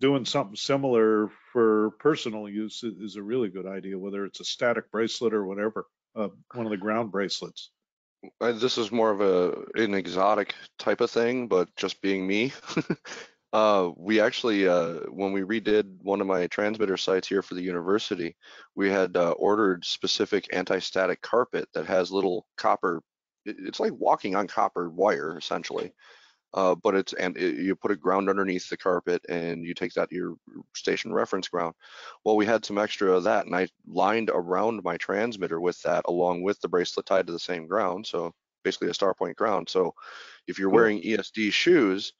doing something similar for personal use is a really good idea, whether it's a static bracelet or whatever, one of the ground bracelets. This is more of an exotic type of thing, but just being me, we actually, when we redid one of my transmitter sites here for the university, we had ordered specific anti-static carpet that has little copper. It's like walking on copper wire essentially, but you put a ground underneath the carpet, and you take that to your station reference ground. Well, we had some extra of that, and I lined around my transmitter with that, along with the bracelet tied to the same ground. So basically a star point ground. So if you're wearing ESD shoes,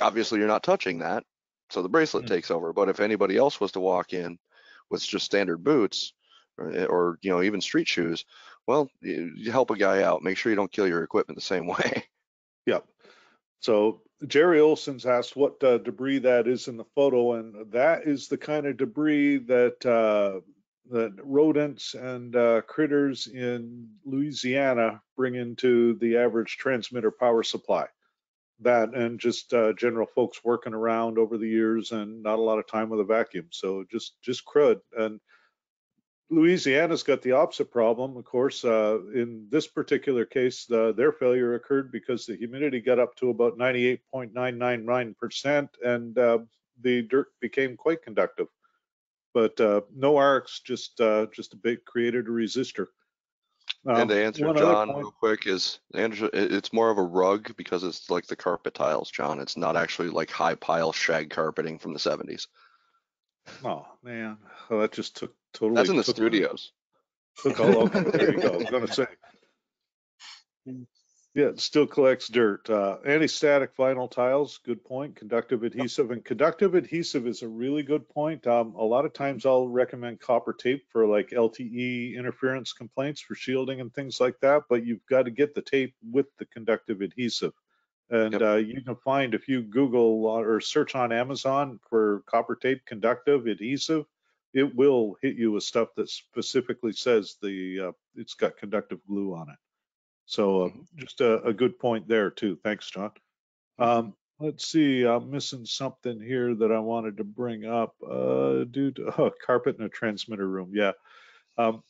obviously you're not touching that, so the bracelet takes over. But if anybody else was to walk in with just standard boots, or you know, even street shoes, well, you help a guy out, make sure you don't kill your equipment the same way. Yep. So Jerry Olson's asked what debris that is in the photo, and that is the kind of debris that that rodents and critters in Louisiana bring into the average transmitter power supply. That and just general folks working around over the years and not a lot of time with a vacuum. So just crud. And Louisiana's got the opposite problem, of course. In this particular case, their failure occurred because the humidity got up to about 98.999%, and the dirt became quite conductive. But no arcs, just a bit created a resistor. And to answer John real quick is, it's more of a rug because it's like the carpet tiles, John. It's not actually like high pile shag carpeting from the 70s. Oh man, well, that just took totally. That's in the studios. Took all over. There you go. I was gonna say. Yeah, it still collects dirt. Anti-static vinyl tiles, good point. Conductive adhesive, and conductive adhesive is a really good point. A lot of times I'll recommend copper tape for like LTE interference complaints for shielding and things like that, but you've got to get the tape with the conductive adhesive. And yep. You can find, if you Google or search on Amazon for copper tape conductive adhesive, it will hit you with stuff that specifically says it's got conductive glue on it. So just a good point there too. Thanks, John. Let's see, I'm missing something here that I wanted to bring up. Carpet in a transmitter room. Yeah. No,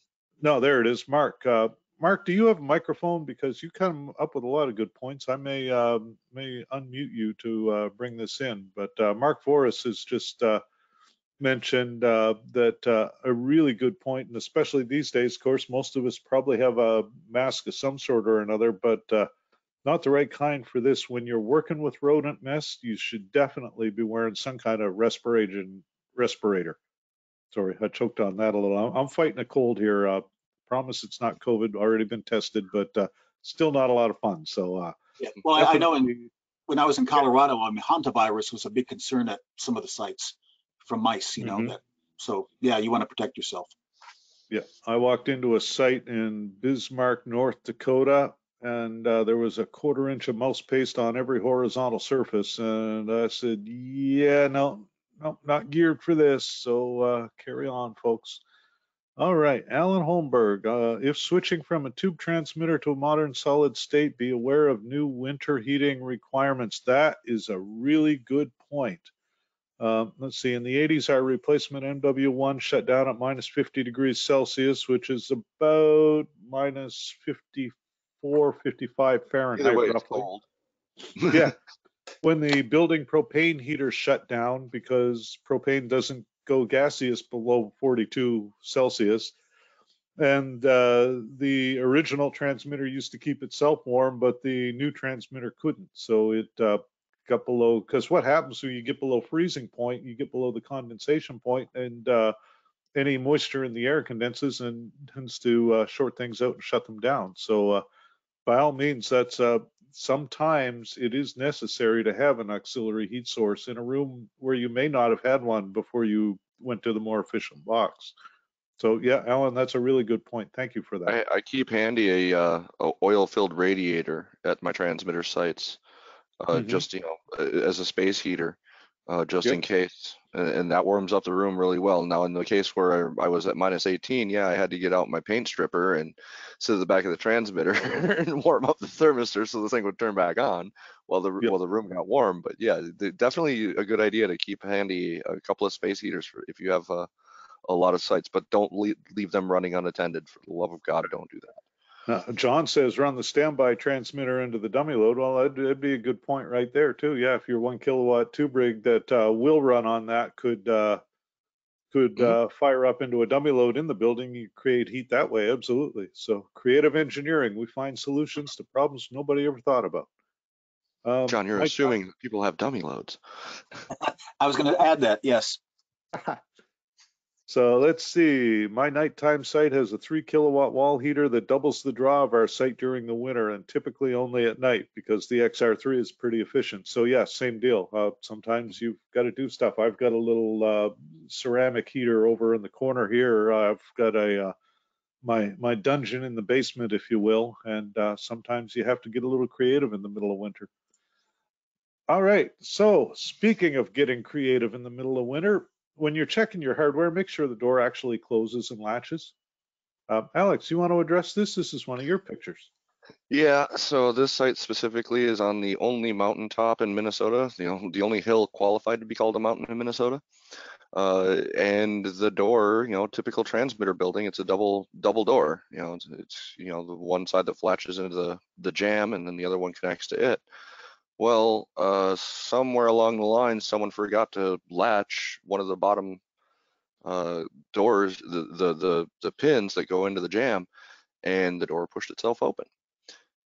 there it is. Mark, Mark, do you have a microphone? Because you come up with a lot of good points. I may unmute you to bring this in, but Mark Forrest has just mentioned that a really good point, and especially these days, of course, most of us probably have a mask of some sort or another, but not the right kind for this. When you're working with rodent nests, you should definitely be wearing some kind of respirator. Sorry, I choked on that a little. I'm fighting a cold here. Promise it's not COVID, already been tested, but still not a lot of fun. So, yeah. Well, I know when I was in Colorado, I mean, hantavirus was a big concern at some of the sites. From mice, you know, that, so yeah, you want to protect yourself. Yeah, I walked into a site in Bismarck, North Dakota, and there was a 1/4 inch of mouse paste on every horizontal surface, and I said, yeah, no, not geared for this. So carry on, folks. All right, Alan Holmberg, if switching from a tube transmitter to a modern solid state, be aware of new winter heating requirements. That is a really good point. Let's see, in the 80s, our replacement MW1 shut down at -50°C, which is about -54, -55 Fahrenheit. Either way, roughly. It's cold. Yeah. When the building propane heater shut down, because propane doesn't go gaseous below 42°C. And the original transmitter used to keep itself warm, but the new transmitter couldn't. So it got below, because what happens when you get below freezing point, you get below the condensation point, and any moisture in the air condenses and tends to short things out and shut them down. So by all means, that's sometimes it is necessary to have an auxiliary heat source in a room where you may not have had one before you went to the more efficient box. So yeah, Alan, that's a really good point. Thank you for that. I keep handy a oil-filled radiator at my transmitter sites. Just, you know, as a space heater, just in case, and that warms up the room really well. Now, in the case where I was at -18, yeah, I had to get out my paint stripper and sit at the back of the transmitter and warm up the thermistor so the thing would turn back on while the room got warm. But yeah, definitely a good idea to keep handy a couple of space heaters if you have a lot of sites, but don't leave them running unattended. For the love of God, don't do that. John says run the standby transmitter into the dummy load. Well, that'd be a good point right there too. Yeah, if your 1 kilowatt tube rig that will run on that could fire up into a dummy load in the building, you create heat that way. Absolutely. So creative engineering, we find solutions to problems nobody ever thought about. John, you're assuming that people have dummy loads. I was going to add that. Yes. So let's see, my nighttime site has a 3 kilowatt wall heater that doubles the draw of our site during the winter, and typically only at night because the XR3 is pretty efficient. So yeah, same deal. Sometimes you've got to do stuff. I've got a little ceramic heater over in the corner here. I've got a my dungeon in the basement, if you will. And sometimes you have to get a little creative in the middle of winter. All right, so speaking of getting creative in the middle of winter, when you're checking your hardware, make sure the door actually closes and latches. Alex, you want to address this? This is one of your pictures. Yeah, so this site specifically is on the only mountaintop in Minnesota, the only hill qualified to be called a mountain in Minnesota. And the door, typical transmitter building, it's a double door. It's the one side that flashes into the jam, and then the other one connects to it. Well, somewhere along the line, someone forgot to latch one of the bottom doors, the pins that go into the jam, and the door pushed itself open.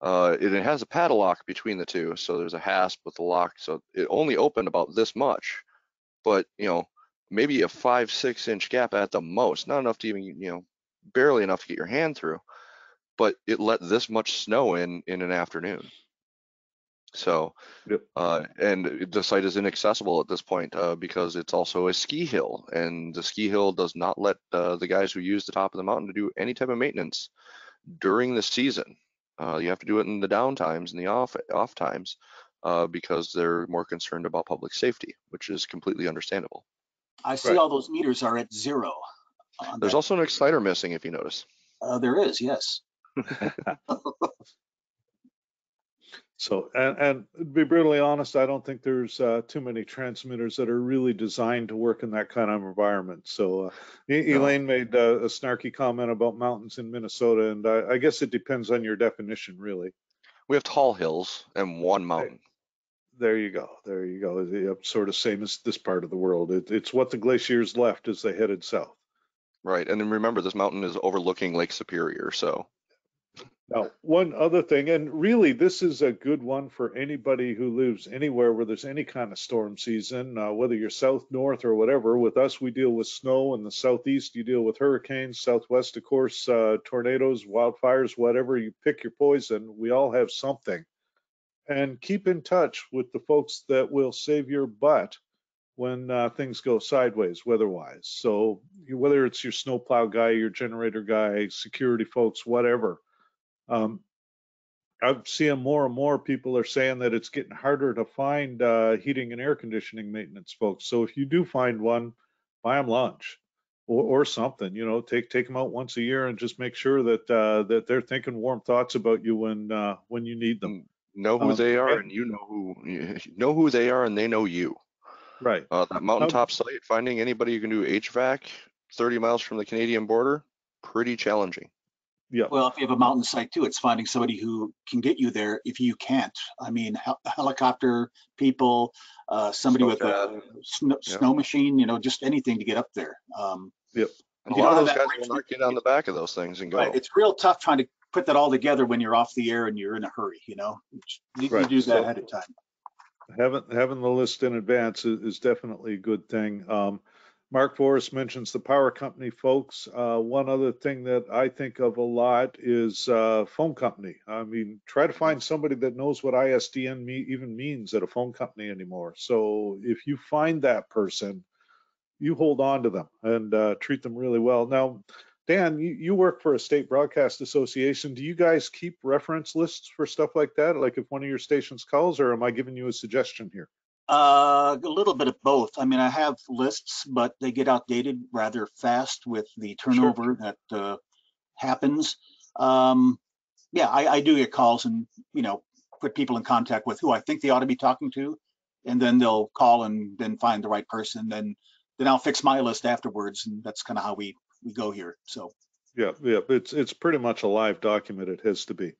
It has a padlock between the two, so there's a hasp with the lock, so it only opened about this much, but, maybe a 5-6 inch gap at the most, not enough to even, barely enough to get your hand through. but it let this much snow in an afternoon. So, yep. And the site is inaccessible at this point because it's also a ski hill, and the ski hill does not let the guys who use the top of the mountain to do any type of maintenance during the season. You have to do it in the down times and the off times because they're more concerned about public safety, which is completely understandable. I see all those meters are at zero. There's also an exciter missing, if you notice. There is, yes. So, and to be brutally honest, I don't think there's too many transmitters that are really designed to work in that kind of environment. So Elaine made a snarky comment about mountains in Minnesota, and I guess it depends on your definition, really. We have tall hills and one mountain. Right. There you go. There you go. Yep, sort of same as this part of the world. It's what the glaciers left as they headed south. Right, and then remember, this mountain is overlooking Lake Superior, so. Now, one other thing, and really this is a good one for anybody who lives anywhere where there's any kind of storm season, whether you're south, north, or whatever. With us, we deal with snow. In the southeast, you deal with hurricanes. Southwest, of course, tornadoes, wildfires, whatever. You pick your poison. We all have something. And keep in touch with the folks that will save your butt when things go sideways weather-wise. So whether it's your snowplow guy, your generator guy, security folks, whatever. I'm seeing more and more people are saying that it's getting harder to find heating and air conditioning maintenance folks. So if you do find one, buy them lunch or something, you know, take them out once a year and just make sure that that they're thinking warm thoughts about you when you need them. Know who they are, and you know who they are, and they know you. Right. That mountaintop site, finding anybody who can do HVAC 30 miles from the Canadian border, pretty challenging. Yeah. Well, if you have a mountain site too, it's finding somebody who can get you there if you can't. I mean, helicopter people, somebody with a snow machine, you know, just anything to get up there. Yep. And a lot of those guys will not get on the back of those things and go. Right. It's real tough trying to put that all together when you're off the air and you're in a hurry, you know. You can do that ahead of time. Having the list in advance is definitely a good thing. Mark Forrest mentions the power company folks. One other thing that I think of a lot is phone company. I mean, try to find somebody that knows what ISDN even means at a phone company anymore. So if you find that person, you hold on to them and treat them really well. Now, Dan, you work for a state broadcast association. Do you guys keep reference lists for stuff like that? Like if one of your stations calls, or am I giving you a suggestion here? A little bit of both. I mean, I have lists, but they get outdated rather fast with the turnover that happens. Yeah, I do get calls and, you know, put people in contact with who I think they ought to be talking to, and then they'll call and then find the right person. Then I'll fix my list afterwards, and that's kind of how we go here. So yeah, it's pretty much a live document. It has to be.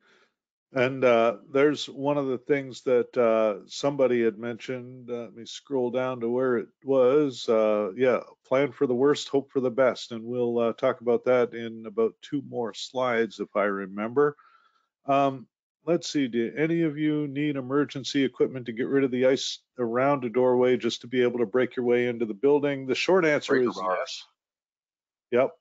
And there's one of the things that somebody had mentioned. Let me scroll down to where it was. Yeah, plan for the worst, hope for the best. And we'll talk about that in about 2 more slides, if I remember. Let's see, do any of you need emergency equipment to get rid of the ice around a doorway just to be able to break your way into the building? The short answer is yes. Yep.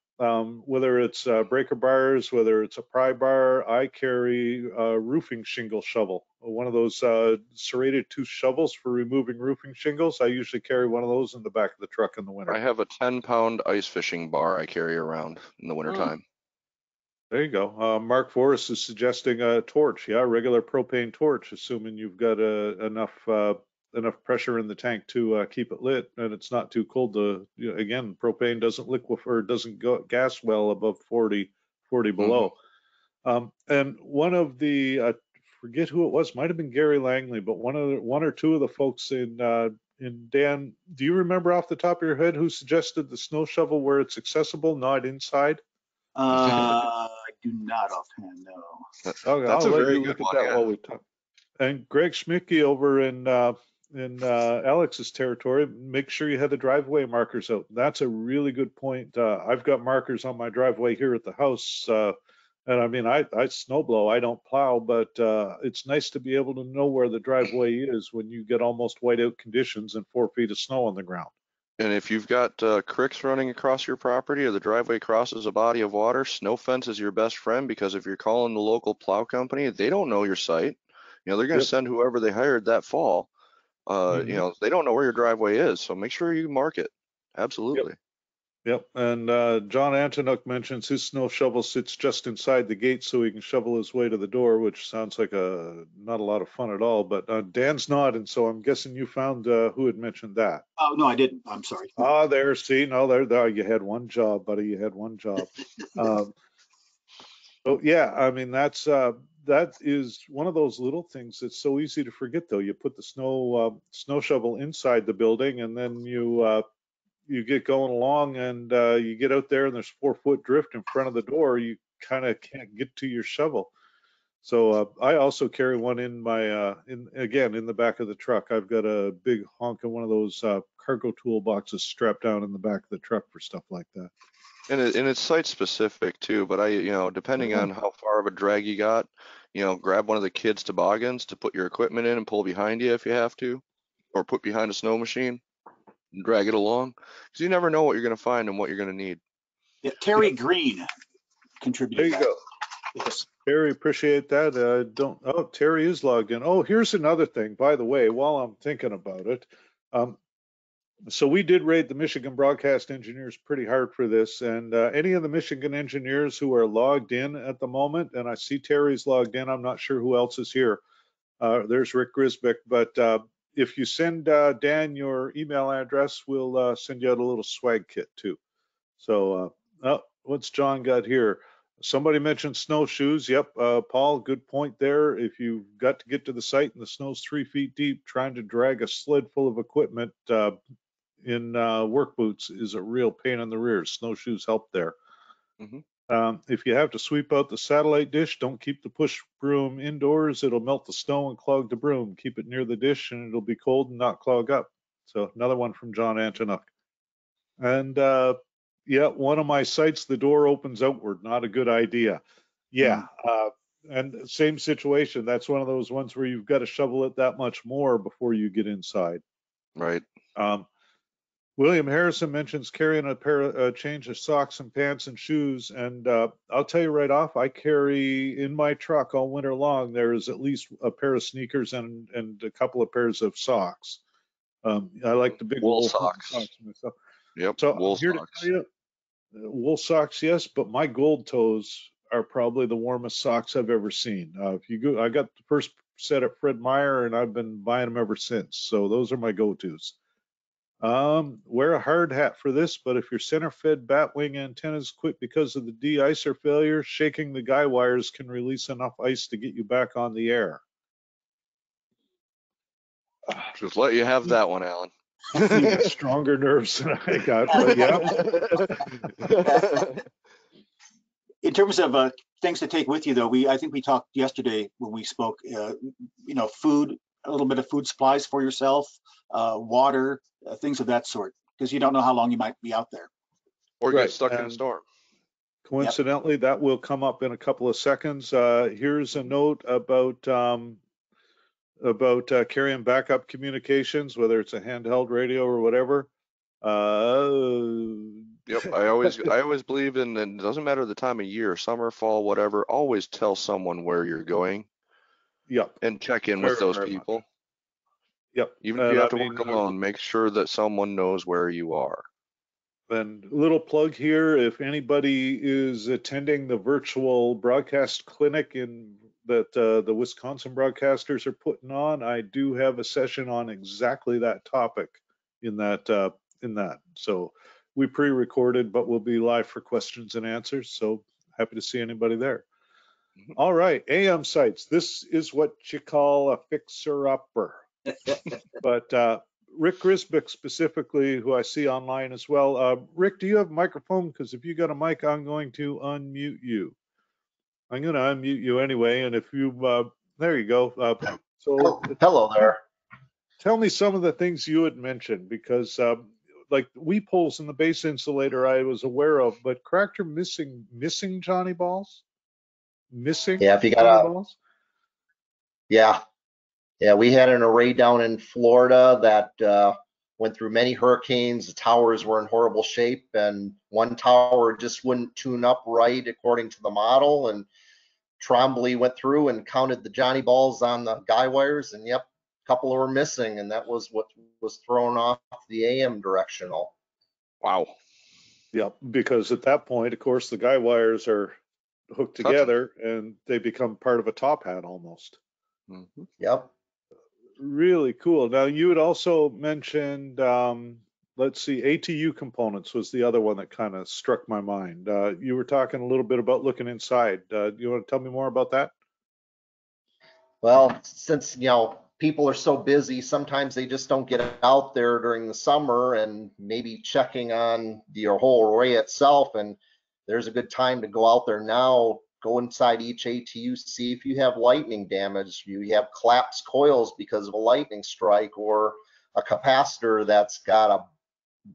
Whether it's breaker bars, whether it's a pry bar, I carry a roofing shingle shovel, one of those serrated tooth shovels for removing roofing shingles. I usually carry one of those in the back of the truck in the winter. I have a 10-pound ice fishing bar I carry around in the wintertime. There you go. Mark Forrest is suggesting a torch. Yeah, a regular propane torch, assuming you've got enough pressure in the tank to keep it lit, and it's not too cold to, you know, again, propane doesn't liquefy or doesn't go gas well above 40 below. And one of the forget who it was, might have been Gary Langley, but one or two of the folks in Dan, do you remember off the top of your head who suggested the snow shovel where it's accessible, not inside? I do not offhand, no. Okay, that's I'll a very good one, while we talk. And Greg Schmicky over in Alex's territory, make sure you have the driveway markers out. That's a really good point. I've got markers on my driveway here at the house, and I mean, I snowblow, I don't plow, but it's nice to be able to know where the driveway is when you get almost whiteout conditions and 4 feet of snow on the ground. And if you've got creeks running across your property, or the driveway crosses a body of water, snow fence is your best friend, because if you're calling the local plow company, they don't know your site. You know, they're going to send whoever they hired that fall. You know, they don't know where your driveway is, so make sure you mark it. Absolutely. Yep. And John Antonuk mentions his snow shovel sits just inside the gate, so he can shovel his way to the door, which sounds like not a lot of fun at all. But Dan's nodding, so I'm guessing you found who had mentioned that. Oh no, I didn't. I'm sorry. Ah, there. See, no, there. You had one job, buddy. You had one job. So yeah, I mean that's. That is one of those little things that's so easy to forget, though. You put the snow shovel inside the building, and then you get going along, and you get out there, and there's 4-foot drift in front of the door. You kind of can't get to your shovel. So I also carry one in my in the back of the truck. I've got a big honk of one of those cargo toolboxes strapped down in the back of the truck for stuff like that. And it's site specific too, but you know, depending on how far of a drag you got, you know, grab one of the kids' toboggans to put your equipment in and pull behind you if you have to, or put behind a snow machine and drag it along, because you never know what you're going to find and what you're going to need. Yeah, Terry Green contributed. There you go. Yes. Terry, appreciate that. Terry is logged in. Oh, here's another thing, by the way, while I'm thinking about it. So we did raid the Michigan broadcast engineers pretty hard for this, and any of the Michigan engineers who are logged in at the moment, and I see Terry's logged in, I'm not sure who else is here. There's Rick Grisbeck, but if you send Dan your email address, we'll send you out a little swag kit too. So what's John got here? Somebody mentioned snowshoes. Yep, Paul, good point there. If you've got to get to the site and the snow's 3 feet deep, trying to drag a sled full of equipment in work boots is a real pain in the rear. Snowshoes help there. If you have to sweep out the satellite dish, don't keep the push broom indoors. It'll melt the snow and clog the broom. Keep it near the dish and it'll be cold and not clog up. So another one from John Antonuk. And yeah, one of my sites, the door opens outward. Not a good idea. Yeah, and same situation. That's one of those ones where you've got to shovel it that much more before you get inside. Right. William Harrison mentions carrying a pair of change of socks and pants and shoes, and I'll tell you right off, I carry in my truck all winter long. There is at least a pair of sneakers and a couple of pairs of socks. I like the big wool socks myself. Yep. So wool socks. To tell you, wool socks, yes, but my gold toes are probably the warmest socks I've ever seen. If you go, I got the first set at Fred Meyer, and I've been buying them ever since. So those are my go-tos. Wear a hard hat for this, but if your center fed bat wing antennas quit because of the de-icer failure, shaking the guy wires can release enough ice to get you back on the air. Just let you have that one, Alan. You got stronger nerves than I got, but yeah. In terms of things to take with you, though, I think we talked yesterday when we spoke, you know, food, a little bit of food supplies for yourself, water, things of that sort, because you don't know how long you might be out there. Or get stuck in a storm. Coincidentally, that will come up in a couple of seconds. Here's a note about carrying backup communications, whether it's a handheld radio or whatever. Yep, I always believe in, and it doesn't matter the time of year, summer, fall, whatever, always tell someone where you're going. Yep. And check in with those people. Yep. Even if you have to work alone, make sure that someone knows where you are. And little plug here, if anybody is attending the virtual broadcast clinic that the Wisconsin broadcasters are putting on, I do have a session on exactly that topic in that. So we pre-recorded, but we'll be live for questions and answers. So happy to see anybody there. All right, AM sites. This is what you call a fixer-upper. But Rick Grisbeck specifically, who I see online as well. Rick, do you have a microphone? Because if you got a mic, I'm going to unmute you. I'm going to unmute you anyway. And if you, there you go. So hello there. Tell me some of the things you had mentioned, because like weep holes in the base insulator, I was aware of, but cracked or missing Johnny balls. Missing? Yeah, if you got we had an array down in Florida that went through many hurricanes. The towers were in horrible shape, and one tower just wouldn't tune up right according to the model. And Trombley went through and counted the Johnny balls on the guy wires, and yep, a couple were missing, and that was what was thrown off the AM directional. Wow. Yep, because at that point, of course, the guy wires are hooked together and they become part of a top hat almost. Mm-hmm. Yep. Really cool. Now, you had also mentioned, let's see, ATU components was the other one that kind of struck my mind. You were talking a little bit about looking inside. Do you want to tell me more about that? Well, since, you know, people are so busy, sometimes they just don't get out there during the summer and maybe checking on your whole array itself. And there's a good time to go out there now, go inside each ATU, see if you have lightning damage, you have collapsed coils because of a lightning strike, or a capacitor that's got a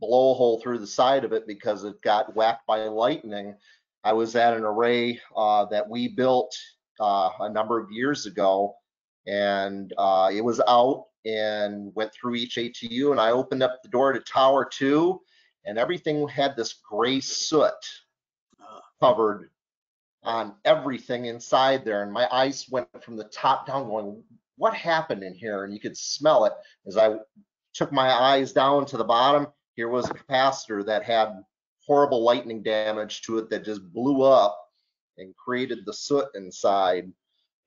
blowhole through the side of it because it got whacked by lightning. I was at an array that we built a number of years ago, and it was out, and went through each ATU, and I opened up the door to tower 2, and everything had this gray soot covered on everything inside there, and my eyes went from the top down going, what happened in here? And you could smell it. As I took my eyes down to the bottom, here was a capacitor that had horrible lightning damage to it that just blew up and created the soot inside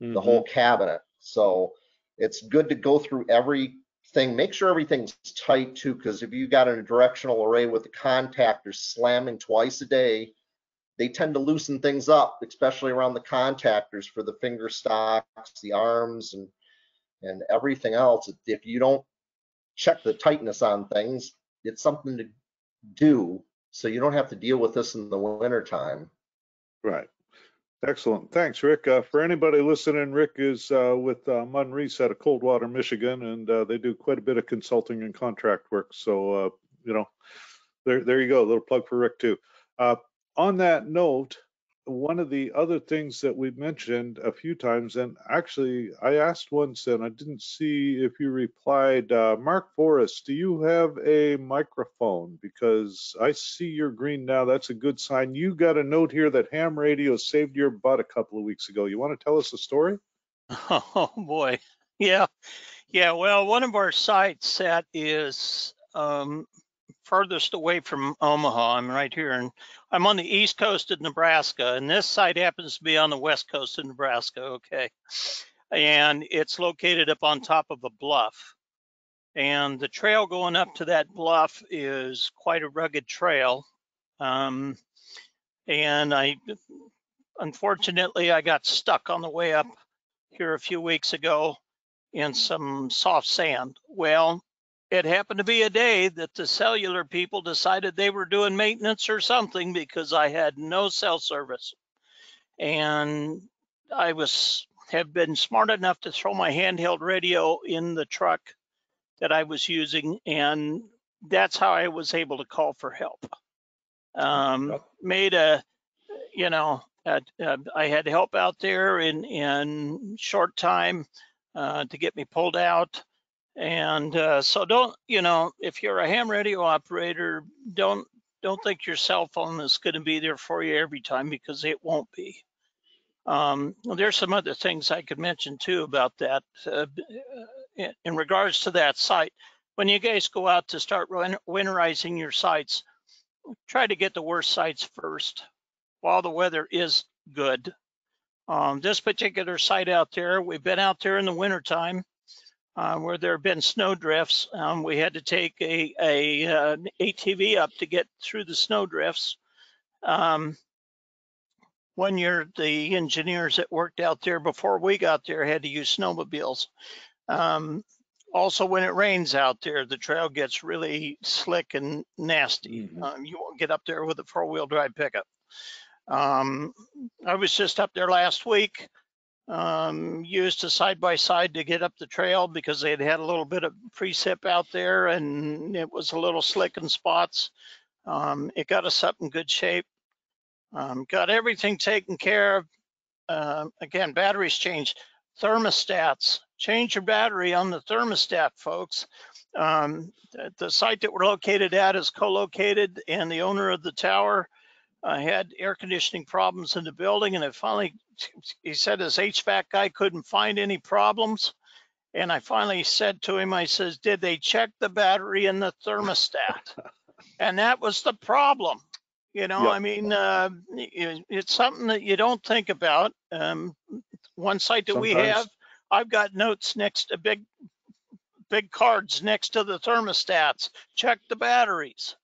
the whole cabinet. So it's good to go through everything, make sure everything's tight too, because if you got a directional array with the contactors slamming twice a day, they tend to loosen things up, especially around the contactors for the finger stocks, the arms, and everything else. If you don't check the tightness on things, it's something to do, so you don't have to deal with this in the winter time. Right. Excellent. Thanks, Rick. For anybody listening, Rick is with Munrees out of Coldwater, Michigan, and they do quite a bit of consulting and contract work. So, you know, there you go. A little plug for Rick, too. On that note, one of the other things that we've mentioned a few times, and actually I asked once and I didn't see if you replied, Mark Forrest, do you have a microphone? Because I see you're green now. That's a good sign. You got a note here that ham radio saved your butt a couple of weeks ago. You want to tell us a story? Oh boy. Yeah. Well, one of our sites that is furthest away from Omaha, I'm right here, and I'm on the east coast of Nebraska, and this site happens to be on the west coast of Nebraska, okay? And it's located up on top of a bluff. And the trail going up to that bluff is quite a rugged trail. And unfortunately, I got stuck on the way up here a few weeks ago in some soft sand. Well, it happened to be a day that the cellular people decided they were doing maintenance or something, because I had no cell service. And I have been smart enough to throw my handheld radio in the truck that I was using, and that's how I was able to call for help. I had help out there in short time to get me pulled out. And so don't, if you're a ham radio operator, don't think your cell phone is going to be there for you every time, because it won't be. There's some other things I could mention too about that in regards to that site. When you guys go out to start winterizing your sites, try to get the worst sites first while the weather is good. This particular site out there, we've been out there in the wintertime. Where there have been snow drifts, we had to take an ATV up to get through the snow drifts. One year, the engineers that worked out there before we got there had to use snowmobiles. Also, when it rains out there, the trail gets really slick and nasty. You won't get up there with a four-wheel drive pickup. I was just up there last week. Used a side-by-side to get up the trail because they had a little bit of precip out there, and it was a little slick in spots. It got us up in good shape. Got everything taken care of. Again, batteries changed. Thermostats. Change your battery on the thermostat, folks. The site that we're located at is co-located, and the owner of the tower had air conditioning problems in the building, and he said his HVAC guy couldn't find any problems. And I finally said to him, I says, did they check the battery and the thermostat? And that was the problem. You know, yep. I mean, it's something that you don't think about. One site that we have, I've got notes next to big cards next to the thermostats. Check the batteries.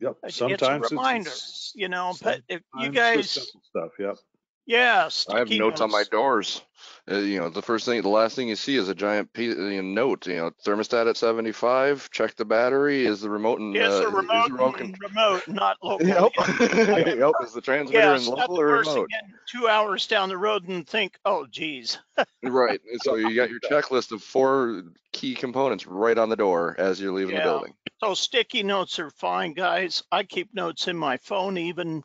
Yep. Sometimes it's a reminder, you know, but if you guys, stuff, yep. Yes. I have notes on my doors. You know, the last thing you see is a giant piece, note, you know, thermostat at 75, check the battery, is the remote and remote, not local. Nope. Nope. Is the transmitter in local or remote? 2 hours down the road and think, oh, geez. Right. And so you got your checklist of 4 key components right on the door as you're leaving the building. So sticky notes are fine, guys. I keep notes in my phone even.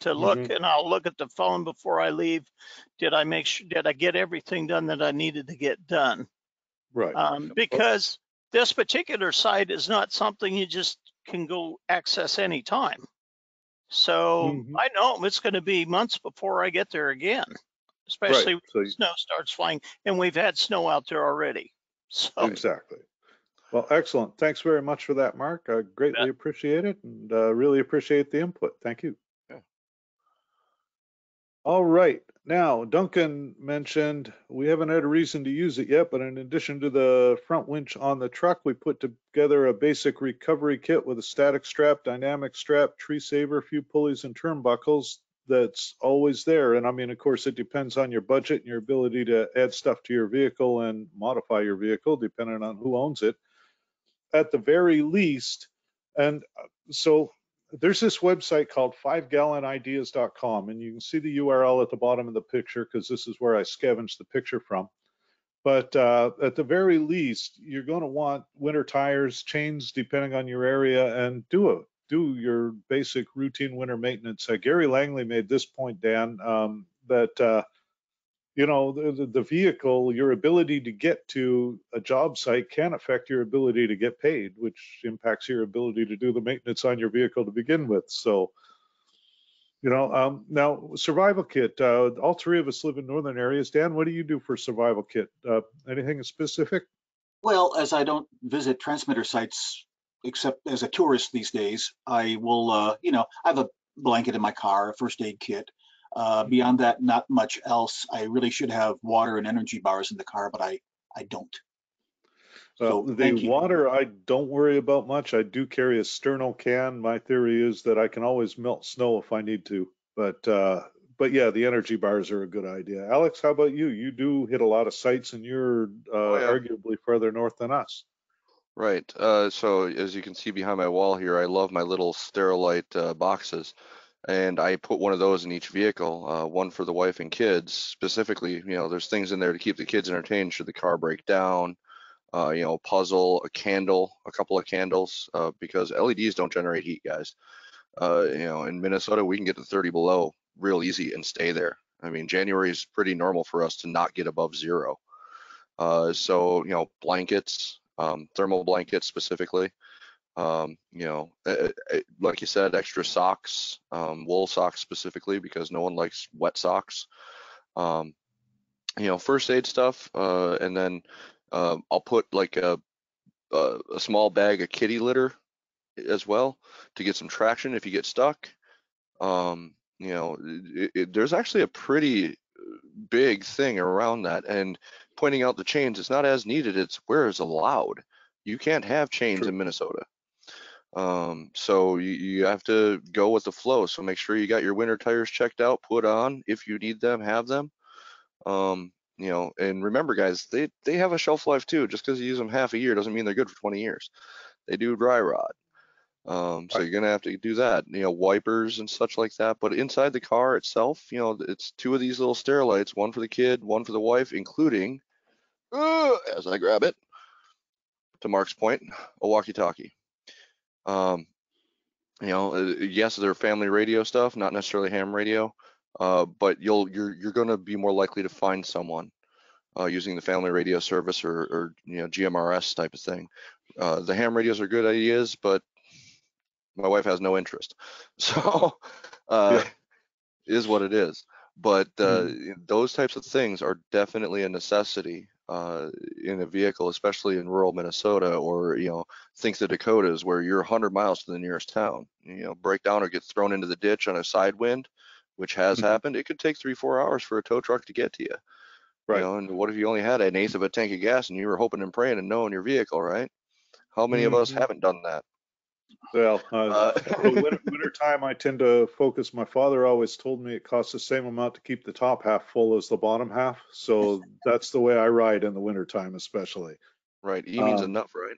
To look, and I'll look at the phone before I leave. Did I get everything done that I needed to get done? Right. Because this particular site is not something you just can go access anytime. So I know it's going to be months before I get there again, especially when snow starts flying, and we've had snow out there already. So exactly. Well, excellent. Thanks very much for that, Mark. I greatly appreciate it, and really appreciate the input. Thank you. All right, now Duncan mentioned we haven't had a reason to use it yet, but in addition to the front winch on the truck, we put together a basic recovery kit with a static strap, dynamic strap, tree saver, few pulleys, and turnbuckles that's always there. And I mean, of course, it depends on your budget and your ability to add stuff to your vehicle and modify your vehicle depending on who owns it at the very least. And so there's this website called 5gallonideas.com, and you can see the URL at the bottom of the picture because this is where I scavenged the picture from. But at the very least, you're going to want winter tires, chains, depending on your area, and do your basic routine winter maintenance. Gary Langley made this point, Dan, that you know, the vehicle, your ability to get to a job site can affect your ability to get paid, which impacts your ability to do the maintenance on your vehicle to begin with. So, you know, now survival kit, all 3 of us live in northern areas. Dan, what do you do for survival kit? Anything specific? Well, as I don't visit transmitter sites, except as a tourist these days, I will, you know, I have a blanket in my car, a first aid kit. Beyond that, not much else. I really should have water and energy bars in the car, but I don't. So the water, I don't worry about much. I do carry a Sterno can. My theory is that I can always melt snow if I need to. But yeah, the energy bars are a good idea. Alex, how about you? You do hit a lot of sites, and you're arguably further north than us. Right. So as you can see behind my wall here, I love my little Sterilite boxes. And I put one of those in each vehicle, one for the wife and kids specifically. You know, there's things in there to keep the kids entertained should the car break down, you know, puzzle, a candle, a couple of candles, because LEDs don't generate heat, guys. You know, in Minnesota, we can get to 30 below real easy and stay there. I mean, January is pretty normal for us to not get above 0. So, you know, blankets, thermal blankets specifically. You know, like you said, extra socks, wool socks specifically, because no one likes wet socks. You know, first aid stuff, and then I'll put like a small bag of kitty litter as well to get some traction if you get stuck. You know, there's actually a pretty big thing around that, and pointing out the chains, it's not as needed, it's where is allowed. You can't have chains in Minnesota. So you have to go with the flow. So make sure you got your winter tires checked out, put on if you need them, have them. You know, and remember, guys, they have a shelf life too. Just because you use them half a year doesn't mean they're good for 20 years. They do dry rot. So you're gonna have to do that. You know, wipers and such like that. But inside the car itself, you know, it's 2 of these little Sterilites, one for the kid, one for the wife, including as I grab it, to Mark's point, a walkie-talkie. You know, yes, they're family radio stuff, not necessarily ham radio, but you're gonna be more likely to find someone using the family radio service or you know, GMRS type of thing. The ham radios are good ideas, but my wife has no interest. So it is what it is. But those types of things are definitely a necessity in a vehicle, especially in rural Minnesota, or you know, think the Dakotas, where you're 100 miles to the nearest town. You know, break down or get thrown into the ditch on a side wind, which has happened. It could take 3-4 hours for a tow truck to get to you. Right. You know, and what if you only had an eighth of a tank of gas and you were hoping and praying and knowing your vehicle, right? How many of us haven't done that? Well, winter time, I tend to focus. My father always told me it costs the same amount to keep the top half full as the bottom half. So that's the way I ride in the winter time, especially. Right. E means enough, right?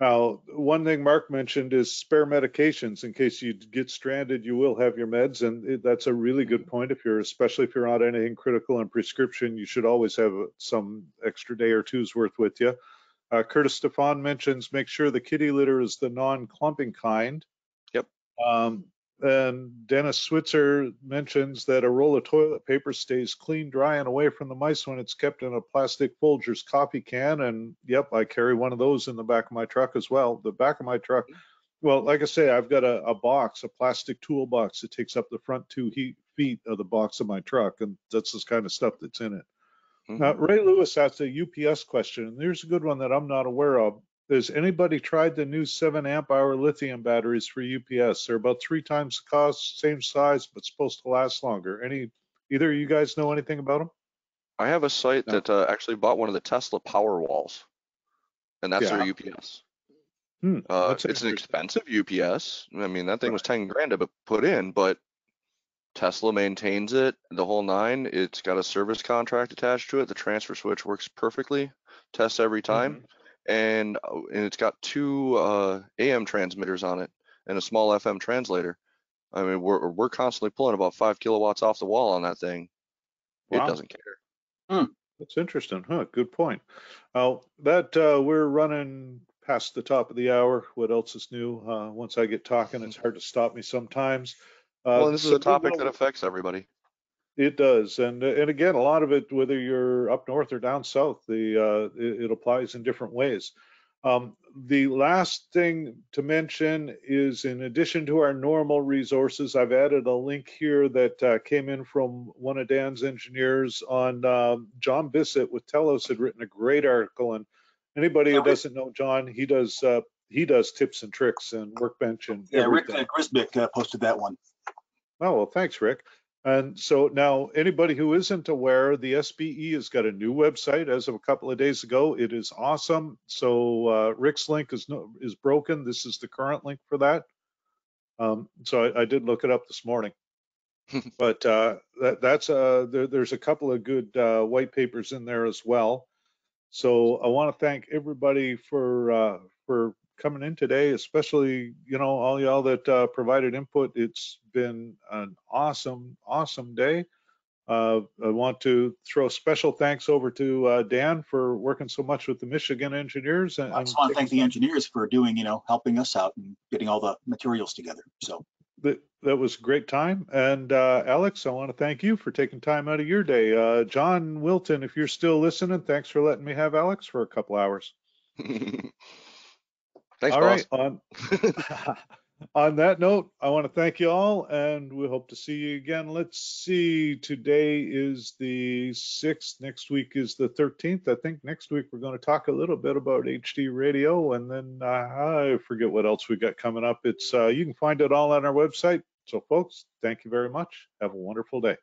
Now, one thing Mark mentioned is spare medications. In case you get stranded, you will have your meds. And that's a really good point. If you're, especially if you're on anything critical in prescription, you should always have some extra day or two's worth with you. Curtis Stefan mentions, make sure the kitty litter is the non-clumping kind. Yep. And Dennis Switzer mentions that a roll of toilet paper stays clean, dry, and away from the mice when it's kept in a plastic Folgers coffee can. And yep, I carry one of those in the back of my truck as well. The back of my truck, well, like I say, I've got a box, a plastic toolbox that takes up the front 2 feet of the box of my truck. And that's this kind of stuff that's in it. Ray Lewis asked a UPS question, and there's a good one that I'm not aware of. Has anybody tried the new 7-amp-hour lithium batteries for UPS? They're about 3 times the cost, same size, but supposed to last longer. Either of you guys know anything about them? I have a site that actually bought one of the Tesla Powerwalls, and that's their UPS. It's an expensive UPS. I mean, that thing was 10 grand to put in, but Tesla maintains it, the whole nine. It's got a service contract attached to it. The transfer switch works perfectly, tests every time. And it's got 2 AM transmitters on it and a small FM translator. I mean, we're constantly pulling about 5 kilowatts off the wall on that thing. Wow. It doesn't care. That's interesting, huh? Good point. We're running past the top of the hour. What else is new? Once I get talking, it's hard to stop me sometimes. Well, this is a topic that affects everybody. It does, and again, a lot of it, whether you're up north or down south, it applies in different ways. The last thing to mention is, in addition to our normal resources, I've added a link here that came in from one of Dan's engineers on John Bissett with Telos had written a great article, and anybody who doesn't know John, he does tips and tricks and workbench and everything. Rick Grisbeck posted that one. Oh, well, thanks, Rick. And so now, anybody who isn't aware, the SBE has got a new website as of a couple of days ago. It is awesome. So Rick's link is broken. This is the current link for that. So I did look it up this morning. But there's a couple of good white papers in there as well. So I want to thank everybody for coming in today, especially all y'all that provided input. It's been an awesome day. I want to throw special thanks over to Dan for working so much with the Michigan engineers, and I just want to thank the engineers for doing helping us out and getting all the materials together. So that was a great time. And Alex, I want to thank you for taking time out of your day. John Wilton, if you're still listening, thanks for letting me have Alex for a couple hours. Thanks, all boss. Right, on that note, I want to thank you all, and we hope to see you again. Let's see, today is the 6th, next week is the 13th. I think next week we're going to talk a little bit about HD radio, and then I forget what else we got coming up. You can find it all on our website. So, folks, thank you very much. Have a wonderful day.